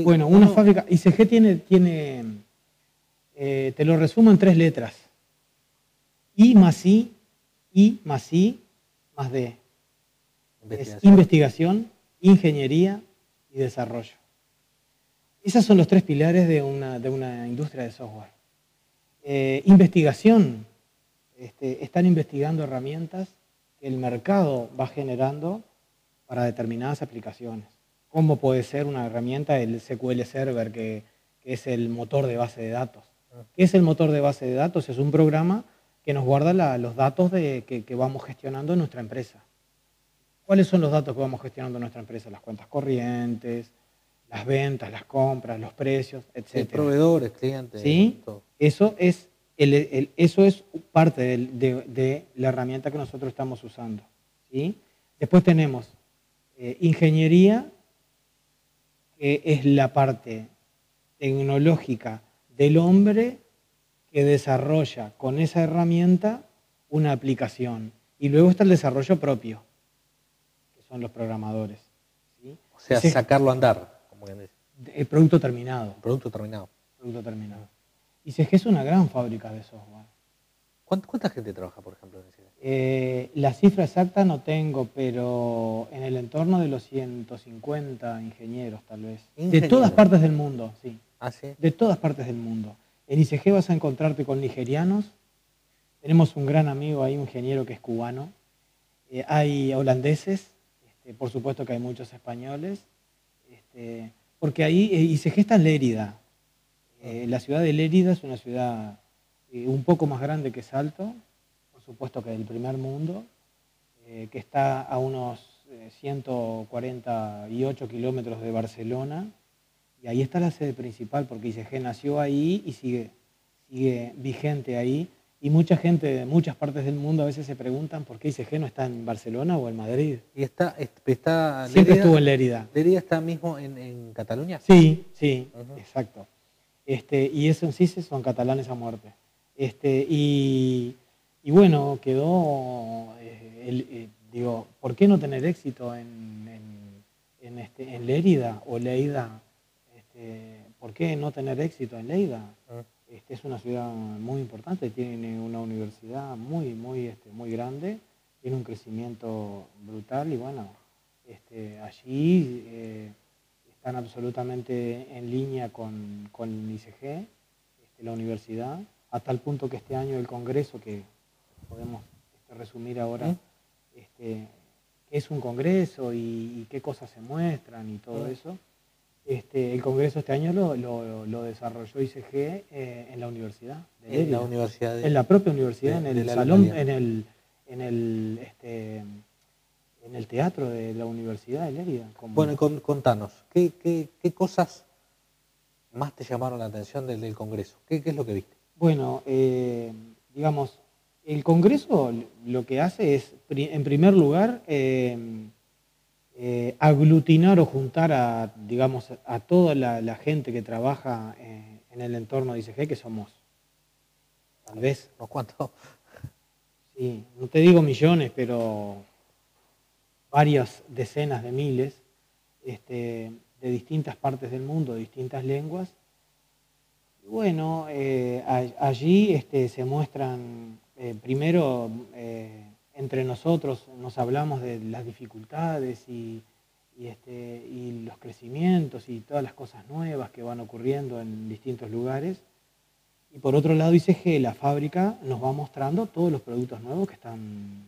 Bueno, ¿cómo? Una fábrica, I C G tiene... tiene Eh, te lo resumo en tres letras. I más I, I más I, más D. Investigación. Es investigación, ingeniería y desarrollo. Esos son los tres pilares de una, de una industria de software. Eh, investigación. Este, están investigando herramientas que el mercado va generando para determinadas aplicaciones. Como puede ser una herramienta, el S Q L Server, que, que es el motor de base de datos. ¿Qué es el motor de base de datos? Es un programa que nos guarda la, los datos de, que, que vamos gestionando en nuestra empresa. ¿Cuáles son los datos que vamos gestionando en nuestra empresa? Las cuentas corrientes, las ventas, las compras, los precios, etcétera. Proveedores, clientes. ¿Sí? Todo. Eso es, el, el, eso es parte de, de, de la herramienta que nosotros estamos usando. ¿Sí? Después tenemos eh, ingeniería, que es la parte tecnológica del hombre que desarrolla con esa herramienta una aplicación. Y luego está el desarrollo propio, que son los programadores. ¿Sí? O sea, se, sacarlo a andar. Como bien dice. El producto terminado. El producto terminado. Producto terminado. Y si es que es una gran fábrica de software. ¿Cuánta gente trabaja, por ejemplo, en ese? Eh, la cifra exacta no tengo, pero en el entorno de los ciento cincuenta ingenieros, tal vez. ¿Ingenieros? De todas partes del mundo, sí. Ah, ¿sí? De todas partes del mundo. En I C G vas a encontrarte con nigerianos. Tenemos un gran amigo ahí, un ingeniero que es cubano. Eh, hay holandeses, este, por supuesto que hay muchos españoles. Este, porque ahí eh, I C G está en Lérida. Eh, la ciudad de Lérida es una ciudad eh, un poco más grande que Salto, por supuesto que del primer mundo, eh, que está a unos eh, ciento cuarenta y ocho kilómetros de Barcelona. Y ahí está la sede principal, porque I C G nació ahí y sigue, sigue vigente ahí. Y mucha gente de muchas partes del mundo a veces se preguntan por qué I C G no está en Barcelona o en Madrid. Y está, está Siempre Lérida, estuvo en Lérida. ¿Lérida está mismo en, en Cataluña? Sí, sí, uh-huh. Exacto. Este, y eso en sí son catalanes a muerte. Este, y, y bueno, quedó, eh, el, eh, digo, ¿por qué no tener éxito en, en, en, este, en Lérida o Lleida? Eh, ¿Por qué no tener éxito en Lleida? Ah. Este, es una ciudad muy importante, tiene una universidad muy, muy, este, muy grande, tiene un crecimiento brutal y bueno, este, allí eh, están absolutamente en línea con, con I C G, este, la universidad, a tal punto que este año el congreso, que podemos este, resumir ahora, ¿Eh? este, qué es un congreso y, y qué cosas se muestran y todo ¿Eh? eso. Este, el congreso este año lo, lo, lo desarrolló I C G eh, en la universidad. De Lérida, en la universidad. De, en la propia universidad, de, en el salón, en el, en el, este, en el teatro de la universidad de Lérida. Como... Bueno, con, contanos, ¿qué, qué, qué cosas más te llamaron la atención del, del Congreso? ¿Qué, qué es lo que viste? Bueno, eh, digamos, el Congreso lo que hace es, en primer lugar, eh, eh, aglutinar o juntar a, digamos, a toda la, la gente que trabaja eh, en el entorno de I C G, que somos, tal vez... ¿Unos cuantos? Sí, no te digo millones, pero varias decenas de miles este, de distintas partes del mundo, de distintas lenguas. Bueno, eh, a, allí este, se muestran, eh, primero eh, entre nosotros nos hablamos de las dificultades y, y, este, y los crecimientos y todas las cosas nuevas que van ocurriendo en distintos lugares. Y por otro lado I C G, la fábrica, nos va mostrando todos los productos nuevos que están,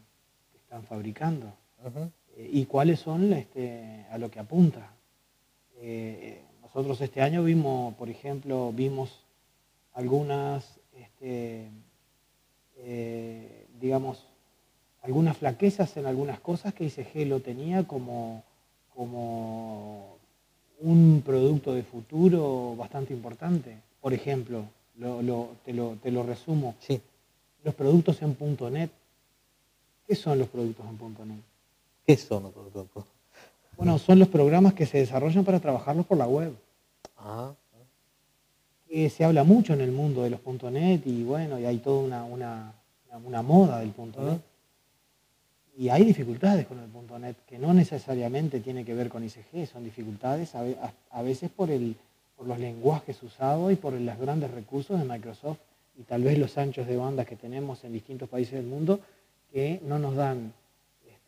que están fabricando. Uh-huh. eh, y cuáles son este, a lo que apunta. Eh, Nosotros este año vimos, por ejemplo, vimos algunas, este, eh, digamos, algunas flaquezas en algunas cosas que I C G lo tenía como, como un producto de futuro bastante importante. Por ejemplo, lo, lo, te, lo, te lo resumo, sí. Los productos en punto net. ¿Qué son los productos en punto net? ¿Qué son los productos en punto net? Bueno, son los programas que se desarrollan para trabajarlos por la web. Ah. Eh, se habla mucho en el mundo de los punto net y bueno, y hay toda una, una, una moda del punto net. Y hay dificultades con el punto net que no necesariamente tiene que ver con I C G, son dificultades a, a, a veces por, el, por los lenguajes usados y por los grandes recursos de Microsoft y tal vez los anchos de banda que tenemos en distintos países del mundo que no nos dan...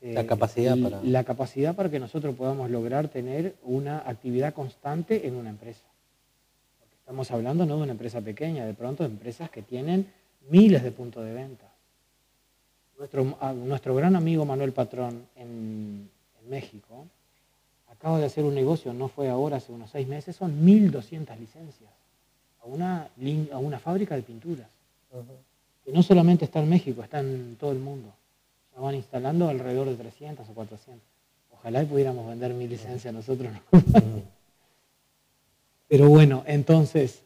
La capacidad, para... la capacidad para que nosotros podamos lograr tener una actividad constante en una empresa. Porque estamos hablando no de una empresa pequeña, de pronto de empresas que tienen miles de puntos de venta. Nuestro, nuestro gran amigo Manuel Patrón en, en México acaba de hacer un negocio, no fue ahora, hace unos seis meses, son mil doscientas licencias a una, a una fábrica de pinturas. Uh-huh. Que no solamente está en México, está en todo el mundo. Van instalando alrededor de trescientas o cuatrocientas. Ojalá y pudiéramos vender mil licencias nosotros. Pero bueno, entonces,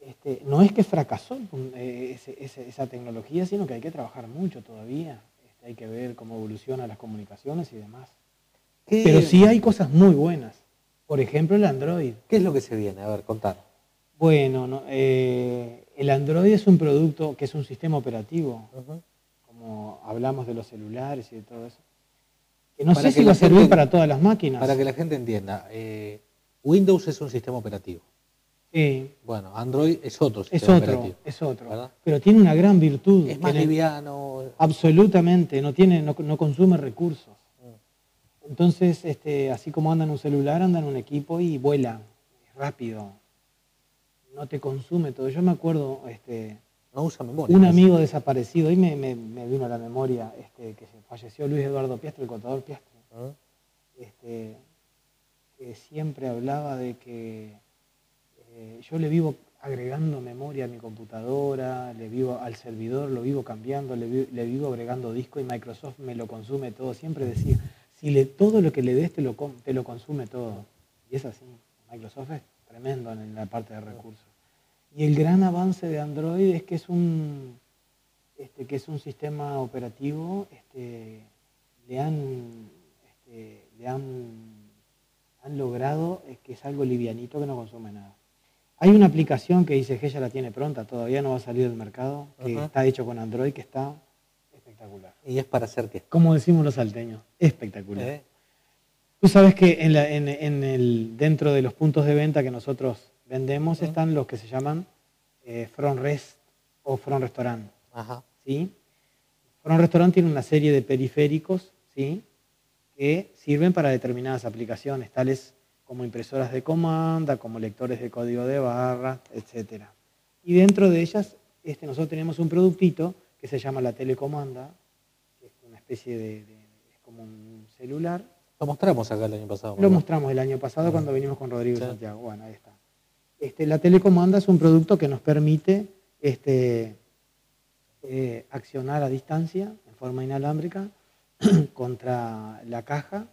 este, no es que fracasó eh, ese, ese, esa tecnología, sino que hay que trabajar mucho todavía. Este, hay que ver cómo evolucionan las comunicaciones y demás. ¿Qué? Pero sí hay cosas muy buenas. Por ejemplo, el Android. ¿Qué es lo que se viene? A ver, contar. Bueno, no, eh, el Android es un producto que es un sistema operativo. Uh-huh. Como hablamos de los celulares y de todo eso. Que no sé si va a servir para todas las máquinas. Para que la gente entienda, eh, Windows es un sistema operativo. Sí. Bueno, Android es otro sistema operativo. Es otro, ¿verdad? Pero tiene una gran virtud. Es más liviano. Absolutamente, no, tiene, no, no consume recursos. Entonces, este, así como andan un celular, andan un equipo y vuela rápido. No te consume todo. Yo me acuerdo... Este, No usa memoria. Un amigo desaparecido, ahí me, me, me vino a la memoria, este, que falleció Luis Eduardo Piastre, el contador Piastre, uh-huh. este, que siempre hablaba de que eh, yo le vivo agregando memoria a mi computadora, le vivo al servidor, lo vivo cambiando, le vivo, le vivo agregando disco y Microsoft me lo consume todo. Siempre decía, si le, todo lo que le des te lo, te lo consume todo. Y es así, Microsoft es tremendo en la parte de recursos. Y el gran avance de Android es que es un, este, que es un sistema operativo, este, le, han, este, le han, han logrado que es algo livianito que no consume nada. Hay una aplicación que I C G ya la tiene pronta, todavía no va a salir del mercado, que uh-huh. está hecho con Android, que está espectacular. ¿Y es para hacer qué? Como decimos los salteños, espectacular. ¿Eh? Tú sabes que en la, en, en el, dentro de los puntos de venta que nosotros... vendemos están los que se llaman eh, Front Rest o Front Restaurant. Ajá. ¿Sí? Front Restaurant tiene una serie de periféricos, ¿sí?, que sirven para determinadas aplicaciones, tales como impresoras de comanda, como lectores de código de barra, etcétera. Y dentro de ellas este, nosotros tenemos un productito que se llama la Telecomanda, que es una especie de, de, de es como un celular. Lo mostramos acá el año pasado. Lo mostramos el año pasado cuando vinimos con Rodrigo Santiago. Bueno, ahí está. Este, la Telecomanda es un producto que nos permite este, eh, accionar a distancia, en forma inalámbrica, contra la caja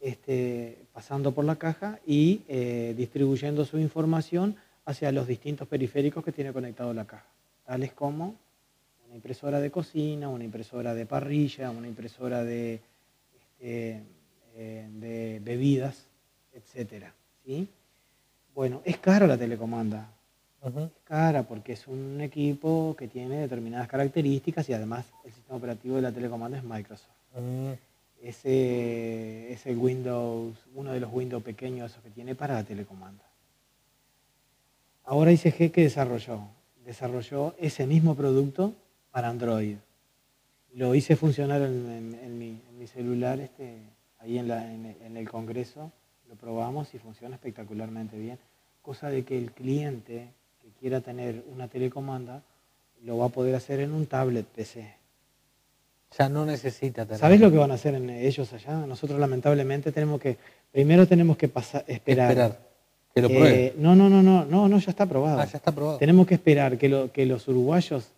este, pasando por la caja y eh, distribuyendo su información hacia los distintos periféricos que tiene conectado la caja, tales como una impresora de cocina, una impresora de parrilla, una impresora de, este, eh, de bebidas, etcétera, ¿sí? Bueno, es cara la telecomanda. Uh-huh. Es cara porque es un equipo que tiene determinadas características y además el sistema operativo de la telecomanda es Microsoft. Uh-huh. Ese es el Windows, uno de los Windows pequeños esos que tiene para la telecomanda. Ahora I C G, ¿qué desarrolló? Desarrolló ese mismo producto para Android. Lo hice funcionar en, en, en, mi, en mi celular, este, ahí en, la, en, en el congreso, lo probamos y funciona espectacularmente bien. Cosa de que el cliente que quiera tener una telecomanda lo va a poder hacer en un tablet P C. Ya no necesita tener. ¿Sabés lo que van a hacer en ellos allá? Nosotros lamentablemente tenemos que, primero tenemos que pasar, esperar. Esperar. Que lo prueben. Eh, no, no, no, no, no, no, ya está aprobado. Ah, ya está aprobado. Tenemos que esperar que, lo, que los uruguayos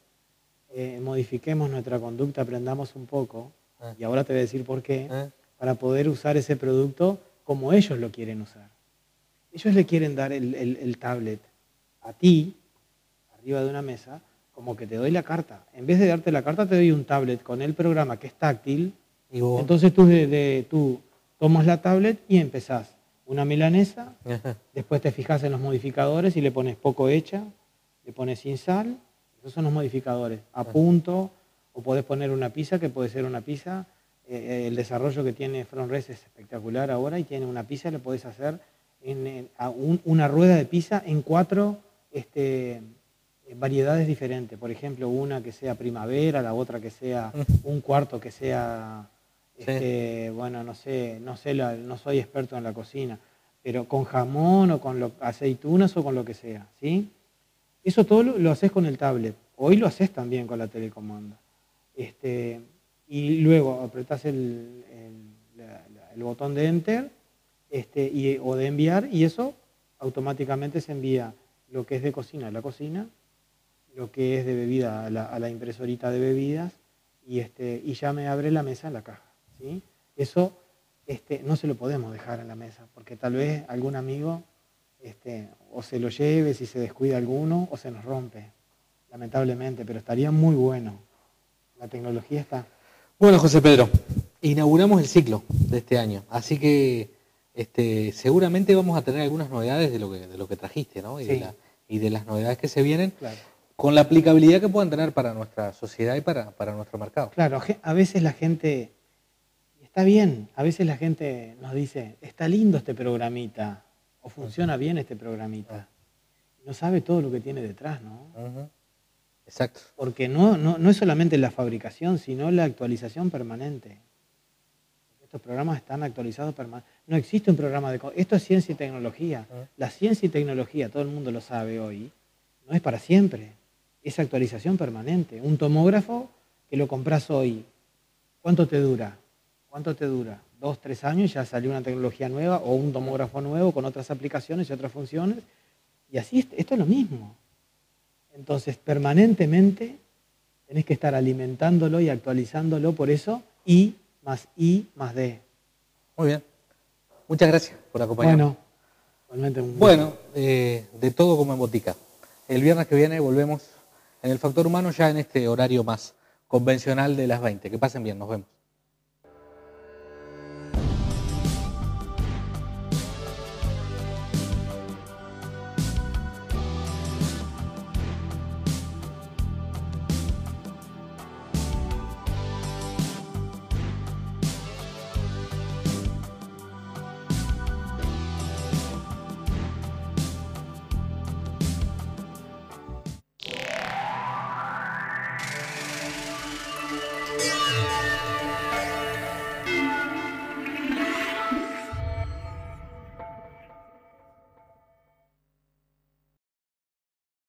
eh, modifiquemos nuestra conducta, aprendamos un poco, eh. y ahora te voy a decir por qué, eh. para poder usar ese producto como ellos lo quieren usar. Ellos le quieren dar el, el, el tablet a ti, arriba de una mesa, como que te doy la carta. En vez de darte la carta, te doy un tablet con el programa que es táctil. ¿Y vos? Entonces tú, de, de, tú tomas la tablet y empezás una milanesa, después te fijas en los modificadores y le pones poco hecha, le pones sin sal, esos son los modificadores, a punto, o podés poner una pizza, que puede ser una pizza. Eh, el desarrollo que tiene Front Rest es espectacular ahora y tiene una pizza, le podés hacer... En, en, a un, una rueda de pizza en cuatro este, variedades diferentes. Por ejemplo, una que sea primavera, la otra que sea un cuarto que sea, este, sí. bueno, no sé, no sé la, no soy experto en la cocina, pero con jamón o con lo, aceitunas o con lo que sea, ¿sí? Eso todo lo, lo haces con el tablet. Hoy lo haces también con la telecomanda. Este, y luego apretás el, el, la, la, el botón de Enter. Este, y, o de enviar, y eso automáticamente se envía lo que es de cocina a la cocina, lo que es de bebida a la, a la impresorita de bebidas, y, este, y ya me abre la mesa en la caja, ¿sí? Eso este, no se lo podemos dejar en la mesa, porque tal vez algún amigo este, o se lo lleve si se descuida alguno, o se nos rompe, lamentablemente, pero estaría muy bueno. La tecnología está... Bueno, José Pedro, inauguramos el ciclo de este año, así que... Este, seguramente vamos a tener algunas novedades de lo que, de lo que trajiste, ¿no? Y, sí. de la, y de las novedades que se vienen, claro. Con la aplicabilidad que puedan tener para nuestra sociedad y para, para nuestro mercado. Claro, a veces la gente, está bien, a veces la gente nos dice, está lindo este programita, o funciona uh-huh. bien este programita. Uh-huh. No sabe todo lo que tiene detrás, ¿no? Uh-huh. Exacto. Porque no, no, no es solamente la fabricación, sino la actualización permanente. Estos programas están actualizados permanentemente. No existe un programa de... Esto es ciencia y tecnología. La ciencia y tecnología, todo el mundo lo sabe hoy, no es para siempre. Es actualización permanente. Un tomógrafo que lo compras hoy, ¿cuánto te dura? ¿Cuánto te dura? Dos, tres años ya salió una tecnología nueva o un tomógrafo nuevo con otras aplicaciones y otras funciones. Y así, esto es lo mismo. Entonces, permanentemente tenés que estar alimentándolo y actualizándolo por eso y... más I, más D. Muy bien. Muchas gracias por acompañarnos. Bueno, un... bueno eh, de todo como en botica. El viernes que viene volvemos en El Factor Humano, ya en este horario más convencional de las veinte. Que pasen bien, nos vemos.